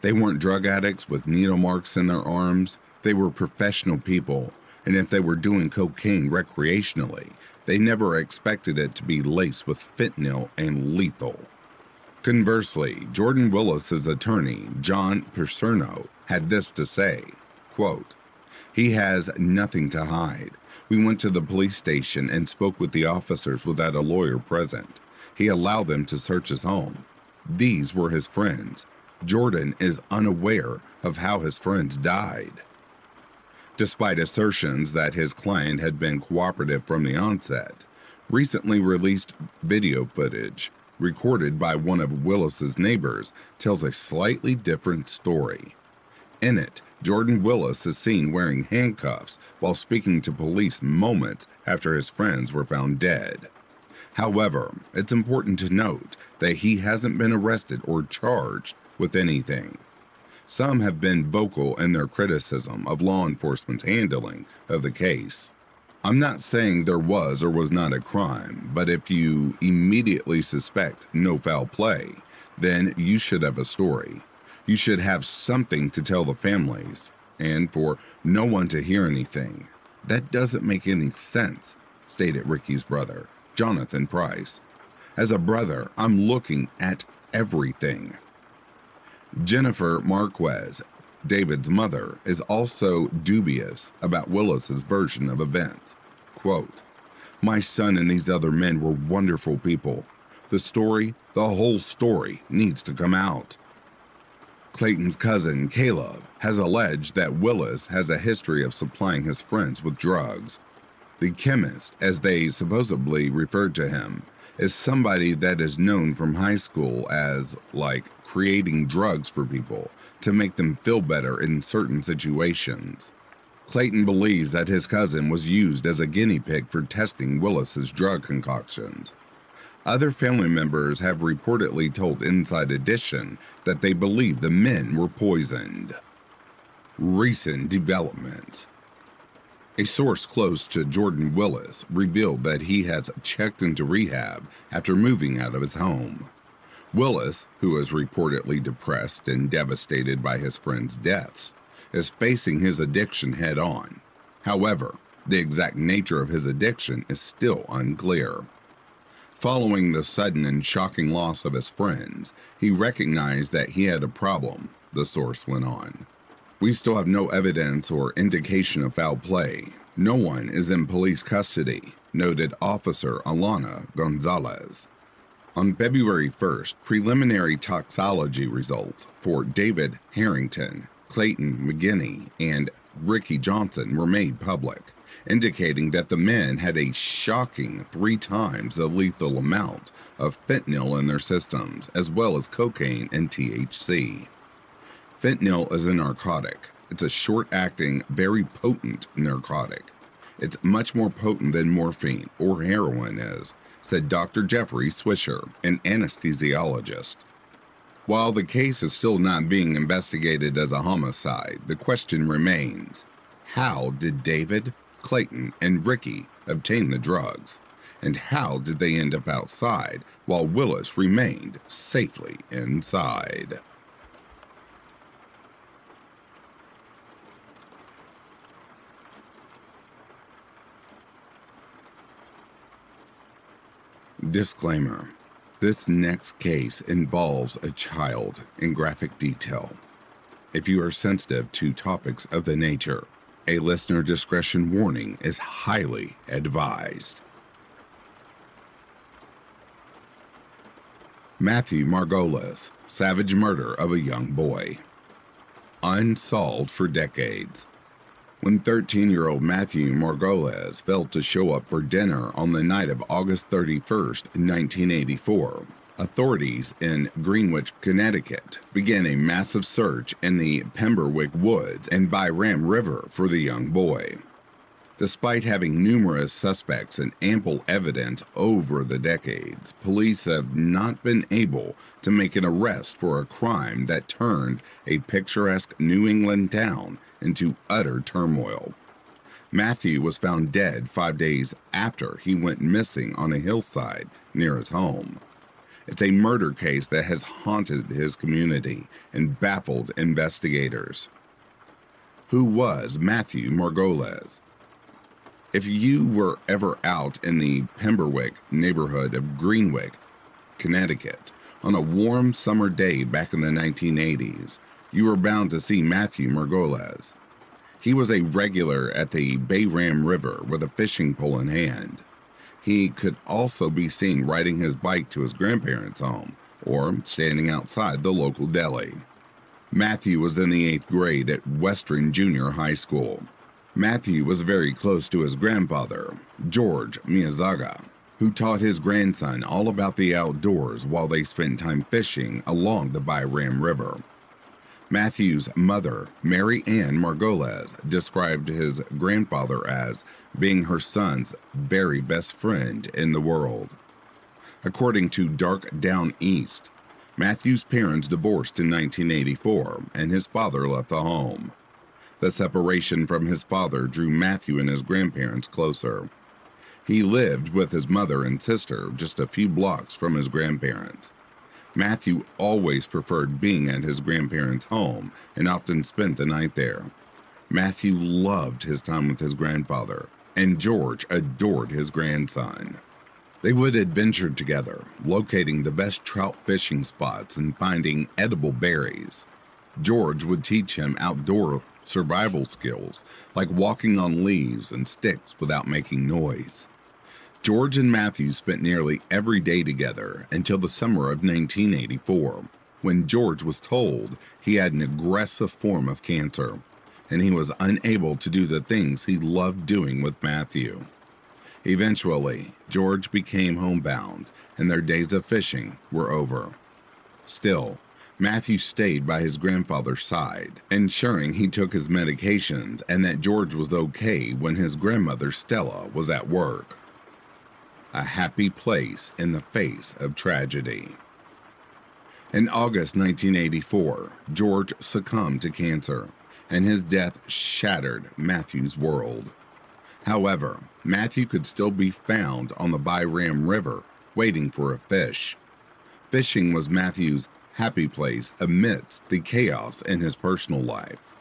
They weren't drug addicts with needle marks in their arms. They were professional people, and if they were doing cocaine recreationally, they never expected it to be laced with fentanyl and lethal. Conversely, Jordan Willis's attorney, John Perserno, had this to say. Quote, "He has nothing to hide. We went to the police station and spoke with the officers without a lawyer present. He allowed them to search his home. These were his friends. Jordan is unaware of how his friends died." Despite assertions that his client had been cooperative from the onset, recently released video footage recorded by one of Willis's neighbors tells a slightly different story. In it, Jordan Willis is seen wearing handcuffs while speaking to police moments after his friends were found dead. However, it's important to note that he hasn't been arrested or charged with anything. Some have been vocal in their criticism of law enforcement's handling of the case. I'm not saying there was or was not a crime, but if you immediately suspect no foul play, then you should have a story. You should have something to tell the families, and for no one to hear anything. "That doesn't make any sense," stated Ricky's brother, Jonathan Price. "As a brother, I'm looking at everything." Jennifer Marquez, David's mother, is also dubious about Willis's version of events. Quote, "My son and these other men were wonderful people. The whole story needs to come out." Clayton's cousin, Caleb, has alleged that Willis has a history of supplying his friends with drugs. The chemist, as they supposedly referred to him, is somebody that is known from high school as, like, creating drugs for people to make them feel better in certain situations. Clayton believes that his cousin was used as a guinea pig for testing Willis's drug concoctions. Other family members have reportedly told Inside Edition that they believe the men were poisoned. Recent development. A source close to Jordan Willis revealed that he has checked into rehab after moving out of his home. Willis, who is reportedly depressed and devastated by his friends' deaths, is facing his addiction head-on. However, the exact nature of his addiction is still unclear. Following the sudden and shocking loss of his friends, he recognized that he had a problem, the source went on. "We still have no evidence or indication of foul play. No one is in police custody," noted Officer Alana Gonzalez. On February 1st, preliminary toxicology results for David Harrington, Clayton McGinney, and Ricky Johnson were made public, indicating that the men had a shocking 3 times the lethal amount of fentanyl in their systems, as well as cocaine and THC. Fentanyl is a narcotic. It's a short-acting, very potent narcotic. "It's much more potent than morphine or heroin is," said Dr. Jeffrey Swisher, an anesthesiologist. While the case is still not being investigated as a homicide, the question remains, how did David, Clayton, and Ricky obtain the drugs, and how did they end up outside while Willis remained safely inside? Disclaimer: this next case involves a child in graphic detail. If you are sensitive to topics of the nature, a listener discretion warning is highly advised. Matthew Margolis, savage murder of a young boy. Unsolved for decades. When 13-year-old Matthew Margolis failed to show up for dinner on the night of August 31st, 1984, authorities in Greenwich, Connecticut, began a massive search in the Pemberwick Woods and Byram River for the young boy. Despite having numerous suspects and ample evidence over the decades, police have not been able to make an arrest for a crime that turned a picturesque New England town into utter turmoil. Matthew was found dead 5 days after he went missing on a hillside near his home. It's a murder case that has haunted his community and baffled investigators. Who was Matthew Margolis? If you were ever out in the Pemberwick neighborhood of Greenwich, Connecticut, on a warm summer day back in the 1980s, you were bound to see Matthew Margolis. He was a regular at the Bayram River with a fishing pole in hand. He could also be seen riding his bike to his grandparents' home or standing outside the local deli. Matthew was in the 8th grade at Western Junior High School. Matthew was very close to his grandfather, George Miyazaga, who taught his grandson all about the outdoors while they spent time fishing along the Bayram River. Matthew's mother, Mary Ann Margoles, described his grandfather as being her son's very best friend in the world. According to Dark Down East, Matthew's parents divorced in 1984 and his father left the home. The separation from his father drew Matthew and his grandparents closer. He lived with his mother and sister just a few blocks from his grandparents. Matthew always preferred being at his grandparents' home and often spent the night there. Matthew loved his time with his grandfather, and George adored his grandson. They would adventure together, locating the best trout fishing spots and finding edible berries. George would teach him outdoor survival skills, like walking on leaves and sticks without making noise. George and Matthew spent nearly every day together until the summer of 1984, when George was told he had an aggressive form of cancer, and he was unable to do the things he loved doing with Matthew. Eventually, George became homebound, and their days of fishing were over. Still, Matthew stayed by his grandfather's side, ensuring he took his medications and that George was okay when his grandmother Stella was at work. A happy place in the face of tragedy. In August 1984, George succumbed to cancer, and his death shattered Matthew's world. However, Matthew could still be found on the Bayram River waiting for a fish. Fishing was Matthew's happy place amidst the chaos in his personal life.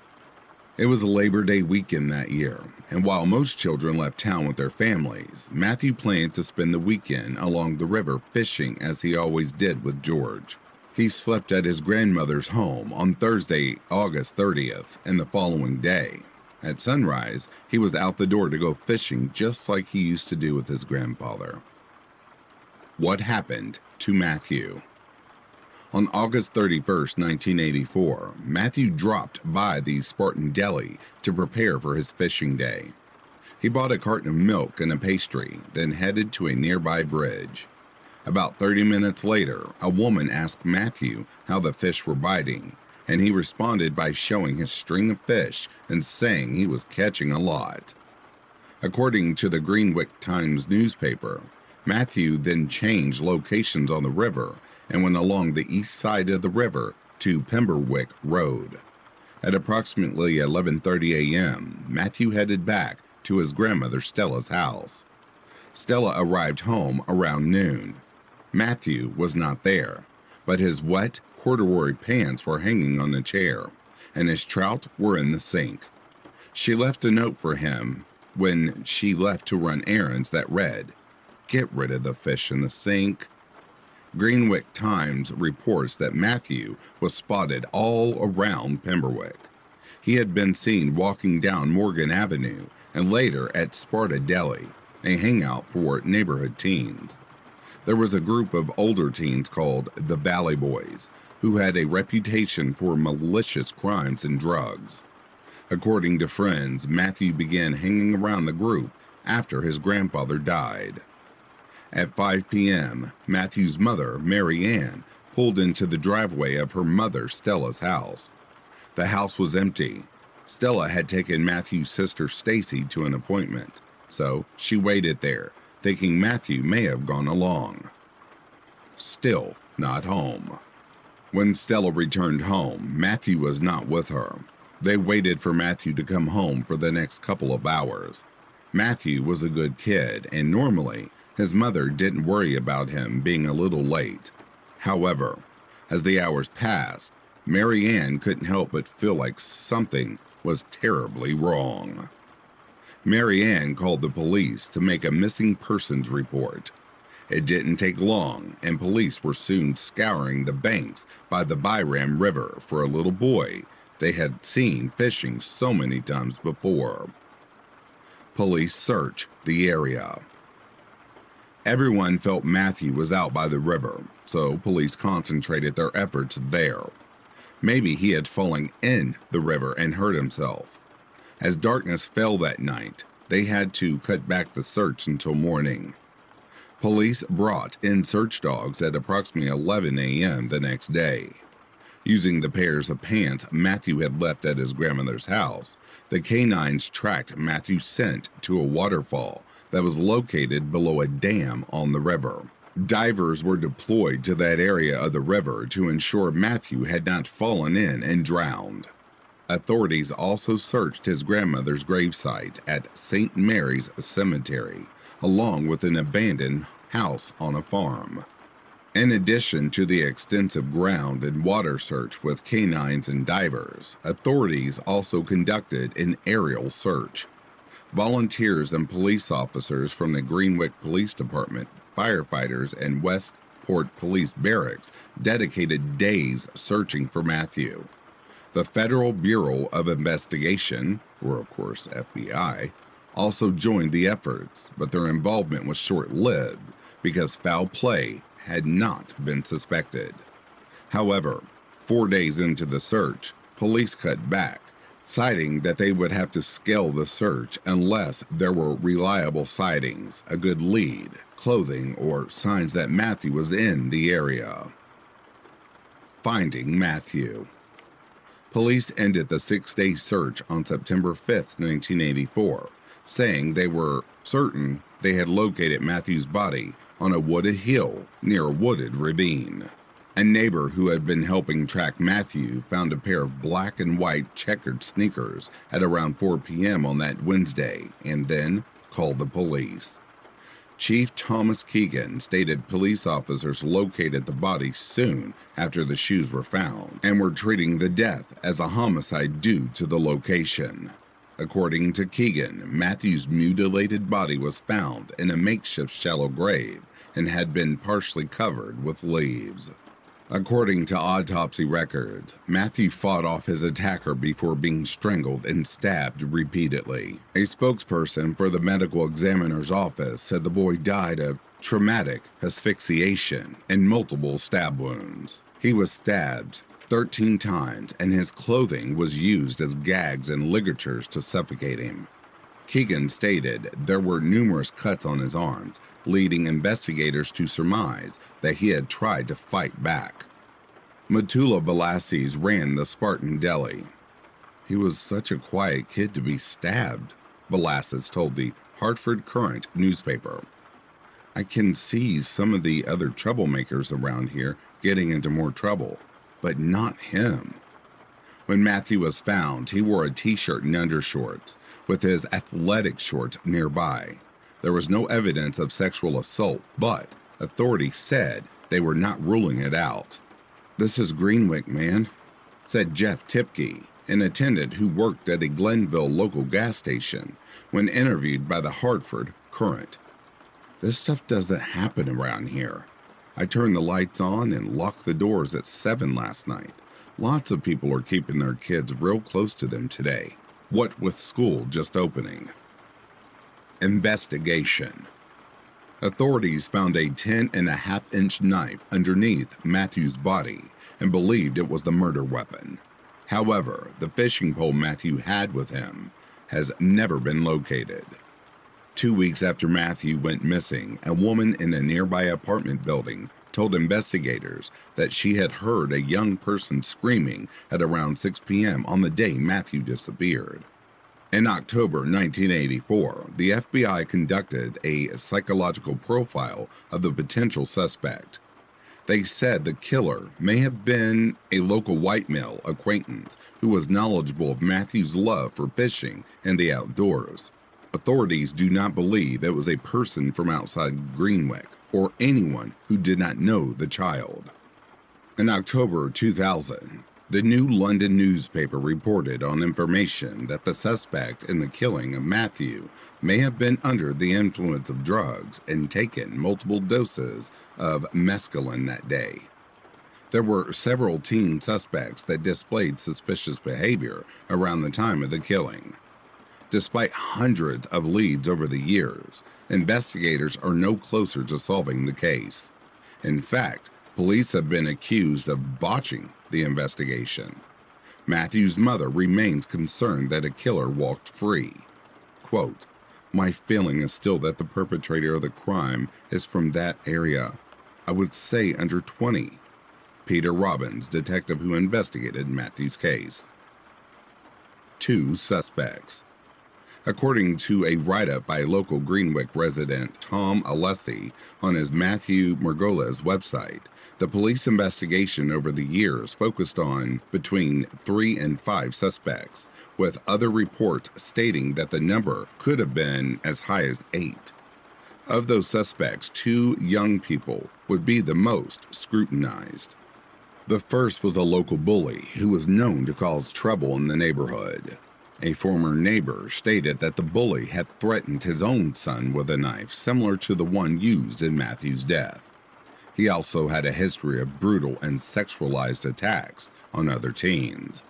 It was a Labor Day weekend that year, and while most children left town with their families, Matthew planned to spend the weekend along the river fishing as he always did with George. He slept at his grandmother's home on Thursday, August 30th, and the following day, at sunrise, he was out the door to go fishing just like he used to do with his grandfather. What happened to Matthew? On August 31st, 1984, Matthew dropped by the Spartan Deli to prepare for his fishing day. He bought a carton of milk and a pastry, then headed to a nearby bridge. About 30 minutes later, a woman asked Matthew how the fish were biting, and he responded by showing his string of fish and saying he was catching a lot. According to the Greenwich Times newspaper, Matthew then changed locations on the river and went along the east side of the river to Pemberwick Road. At approximately 11:30 a.m., Matthew headed back to his grandmother Stella's house. Stella arrived home around noon. Matthew was not there, but his wet corduroy pants were hanging on the chair, and his trout were in the sink. She left a note for him when she left to run errands that read, "Get rid of the fish in the sink." Greenwich Times reports that Matthew was spotted all around Pemberwick. He had been seen walking down Morgan Avenue and later at Sparta Deli, a hangout for neighborhood teens. There was a group of older teens called the Valley Boys, who had a reputation for malicious crimes and drugs. According to friends, Matthew began hanging around the group after his grandfather died. At 5 p.m., Matthew's mother, Mary Ann, pulled into the driveway of her mother, Stella's house. The house was empty. Stella had taken Matthew's sister, Stacy, to an appointment, so she waited there, thinking Matthew may have gone along. Still not home. When Stella returned home, Matthew was not with her. They waited for Matthew to come home for the next couple of hours. Matthew was a good kid, and normally, his mother didn't worry about him being a little late. However, as the hours passed, Mary Ann couldn't help but feel like something was terribly wrong. Mary Ann called the police to make a missing persons report. It didn't take long, and police were soon scouring the banks by the Bayram River for a little boy they had seen fishing so many times before. Police search the area. Everyone felt Matthew was out by the river, so police concentrated their efforts there. Maybe he had fallen in the river and hurt himself. As darkness fell that night, they had to cut back the search until morning. Police brought in search dogs at approximately 11 a.m. the next day. Using the pairs of pants Matthew had left at his grandmother's house, the canines tracked Matthew's scent to a waterfall that was located below a dam on the river. Divers were deployed to that area of the river to ensure Matthew had not fallen in and drowned. Authorities also searched his grandmother's gravesite at St. Mary's Cemetery, along with an abandoned house on a farm. In addition to the extensive ground and water search with canines and divers, authorities also conducted an aerial search. Volunteers and police officers from the Greenwich Police Department, firefighters, and Westport Police Barracks dedicated days searching for Matthew. The Federal Bureau of Investigation, or of course FBI, also joined the efforts, but their involvement was short-lived because foul play had not been suspected. However, 4 days into the search, police cut back, citing that they would have to scale the search unless there were reliable sightings, a good lead, clothing, or signs that Matthew was in the area. Finding Matthew. Police ended the six-day search on September 5, 1984, saying they were certain they had located Matthew's body on a wooded hill near a wooded ravine. A neighbor who had been helping track Matthew found a pair of black and white checkered sneakers at around 4 p.m. on that Wednesday and then called the police. Chief Thomas Keegan stated police officers located the body soon after the shoes were found and were treating the death as a homicide due to the location. According to Keegan, Matthew's mutilated body was found in a makeshift shallow grave and had been partially covered with leaves. According to autopsy records, Matthew fought off his attacker before being strangled and stabbed repeatedly. A spokesperson for the medical examiner's office said the boy died of traumatic asphyxiation and multiple stab wounds. He was stabbed 13 times, and his clothing was used as gags and ligatures to suffocate him. Keegan stated there were numerous cuts on his arms, leading investigators to surmise that he had tried to fight back. Matula Velasquez ran the Spartan Deli. "He was such a quiet kid to be stabbed," Velasquez told the Hartford Courant newspaper. "I can see some of the other troublemakers around here getting into more trouble, but not him." When Matthew was found, he wore a t-shirt and undershorts, with his athletic shorts nearby. There was no evidence of sexual assault, but authorities said they were not ruling it out. "This is Greenwich, man," said Jeff Tipke, an attendant who worked at a Glenville local gas station, when interviewed by the Hartford Courant. "This stuff doesn't happen around here. I turned the lights on and locked the doors at 7 last night. Lots of people are keeping their kids real close to them today, what with school just opening." Investigation. Authorities found a 10.5-inch knife underneath Matthew's body and believed it was the murder weapon. However, the fishing pole Matthew had with him has never been located. 2 weeks after Matthew went missing, a woman in a nearby apartment building told investigators that she had heard a young person screaming at around 6 p.m. on the day Matthew disappeared. In October 1984, the FBI conducted a psychological profile of the potential suspect. They said the killer may have been a local white male acquaintance who was knowledgeable of Matthew's love for fishing and the outdoors. Authorities do not believe it was a person from outside Greenwich or anyone who did not know the child. In October 2000, the New London newspaper reported on information that the suspect in the killing of Matthew may have been under the influence of drugs and taken multiple doses of mescaline that day. There were several teen suspects that displayed suspicious behavior around the time of the killing. Despite hundreds of leads over the years, investigators are no closer to solving the case. In fact, police have been accused of botching the investigation. Matthew's mother remains concerned that a killer walked free. Quote, "My feeling is still that the perpetrator of the crime is from that area. I would say under 20. Peter Robbins, detective who investigated Matthew's case. Two suspects. According to a write-up by local Greenwich resident Tom Alessi on his Matthew Margolis website, the police investigation over the years focused on between 3 and 5 suspects, with other reports stating that the number could have been as high as 8. Of those suspects, 2 young people would be the most scrutinized. The first was a local bully who was known to cause trouble in the neighborhood. A former neighbor stated that the bully had threatened his own son with a knife similar to the one used in Matthew's death. He also had a history of brutal and sexualized attacks on other teens.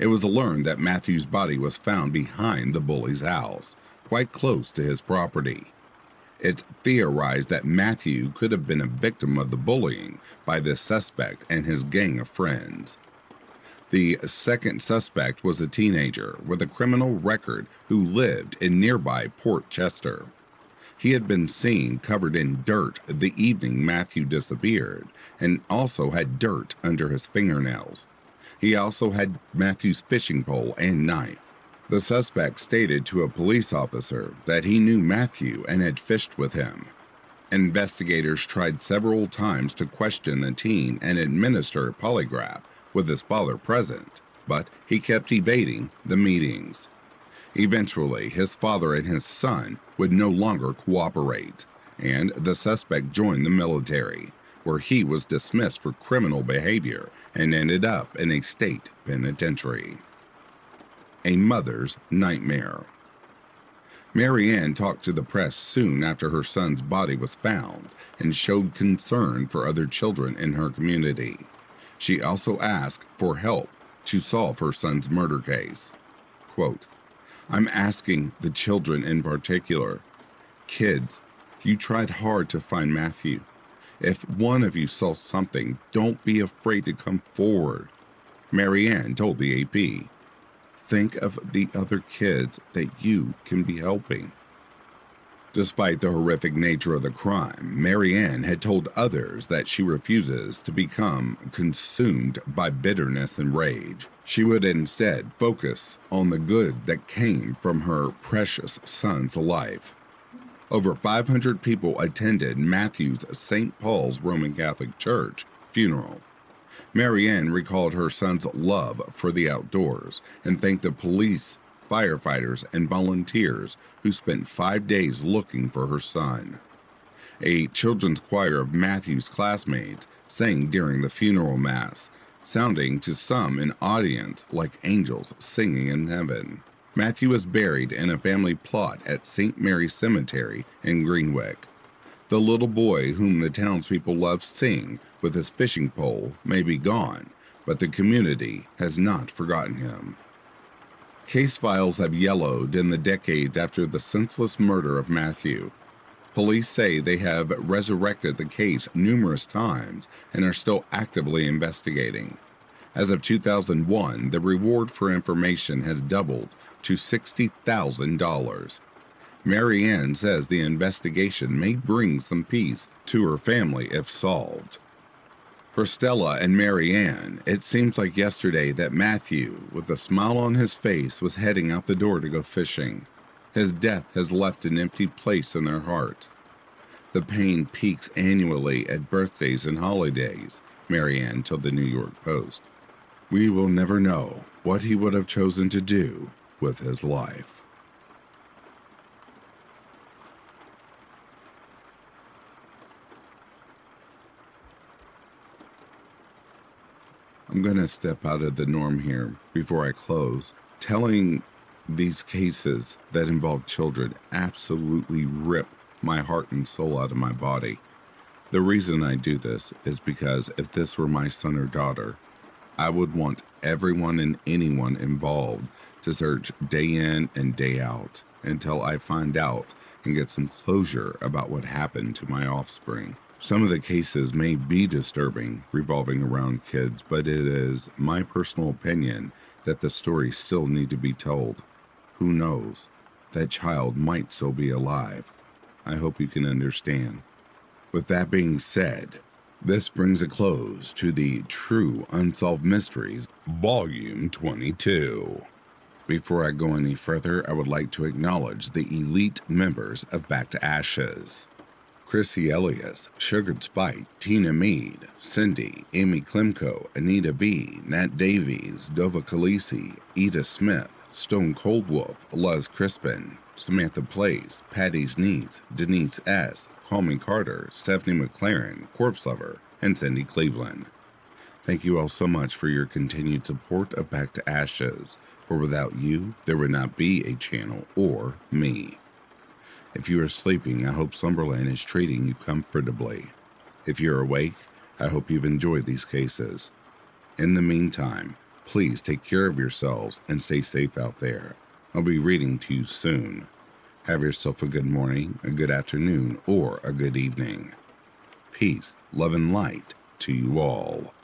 It was learned that Matthew's body was found behind the bully's house, quite close to his property. It's theorized that Matthew could have been a victim of the bullying by this suspect and his gang of friends. The second suspect was a teenager with a criminal record who lived in nearby Port Chester. He had been seen covered in dirt the evening Matthew disappeared and also had dirt under his fingernails. He also had Matthew's fishing pole and knife. The suspect stated to a police officer that he knew Matthew and had fished with him. Investigators tried several times to question the teen and administer a polygraph with his father present, but he kept evading the meetings. Eventually, his father and his son would no longer cooperate, and the suspect joined the military, where he was dismissed for criminal behavior and ended up in a state penitentiary. A mother's nightmare. Mary Ann talked to the press soon after her son's body was found and showed concern for other children in her community. She also asked for help to solve her son's murder case. Quote, "I'm asking the children in particular, kids, you tried hard to find Matthew. If one of you saw something, don't be afraid to come forward." Mary Ann told the AP, "Think of the other kids that you can be helping." Despite the horrific nature of the crime, Mary Ann had told others that she refuses to become consumed by bitterness and rage. She would instead focus on the good that came from her precious son's life. Over 500 people attended Matthew's St. Paul's Roman Catholic Church funeral. Mary Ann recalled her son's love for the outdoors and thanked the police, firefighters, and volunteers who spent 5 days looking for her son. A children's choir of Matthew's classmates sang during the funeral mass, sounding to some in audience like angels singing in heaven. Matthew was buried in a family plot at St. Mary's Cemetery in Greenwich. The little boy whom the townspeople loved seeing with his fishing pole may be gone, but the community has not forgotten him. Case files have yellowed in the decades after the senseless murder of Matthew. Police say they have resurrected the case numerous times and are still actively investigating. As of 2001, the reward for information has doubled to $60,000. Mary Ann says the investigation may bring some peace to her family if solved. For Stella and Mary Ann, it seems like yesterday that Matthew, with a smile on his face, was heading out the door to go fishing. His death has left an empty place in their hearts. The pain peaks annually at birthdays and holidays, Mary Ann told the New York Post. We will never know what he would have chosen to do with his life. I'm going to step out of the norm here before I close. Telling these cases that involve children absolutely ripped my heart and soul out of my body. The reason I do this is because if this were my son or daughter, I would want everyone and anyone involved to search day in and day out until I find out and get some closure about what happened to my offspring. Some of the cases may be disturbing revolving around kids, but it is my personal opinion that the stories still need to be told. Who knows? That child might still be alive. I hope you can understand. With that being said, this brings a close to the True Unsolved Mysteries, Volume 22. Before I go any further, I would like to acknowledge the elite members of Back to Ashes. Chrissy Elias, Sugared Spike, Tina Mead, Cindy, Amy Klimko, Anita B., Nat Davies, Dova Khaleesi, Eda Smith, Stone Cold Wolf, Luz Crispin, Samantha Place, Patty's Niece, Denise S., Coleman Carter, Stephanie McLaren, Corpse Lover, and Cindy Cleveland. Thank you all so much for your continued support of Back to Ashes. For without you, there would not be a channel or me. If you are sleeping, I hope Slumberland is treating you comfortably. If you're awake, I hope you've enjoyed these cases. In the meantime, please take care of yourselves and stay safe out there. I'll be reading to you soon. Have yourself a good morning, a good afternoon, or a good evening. Peace, love, and light to you all.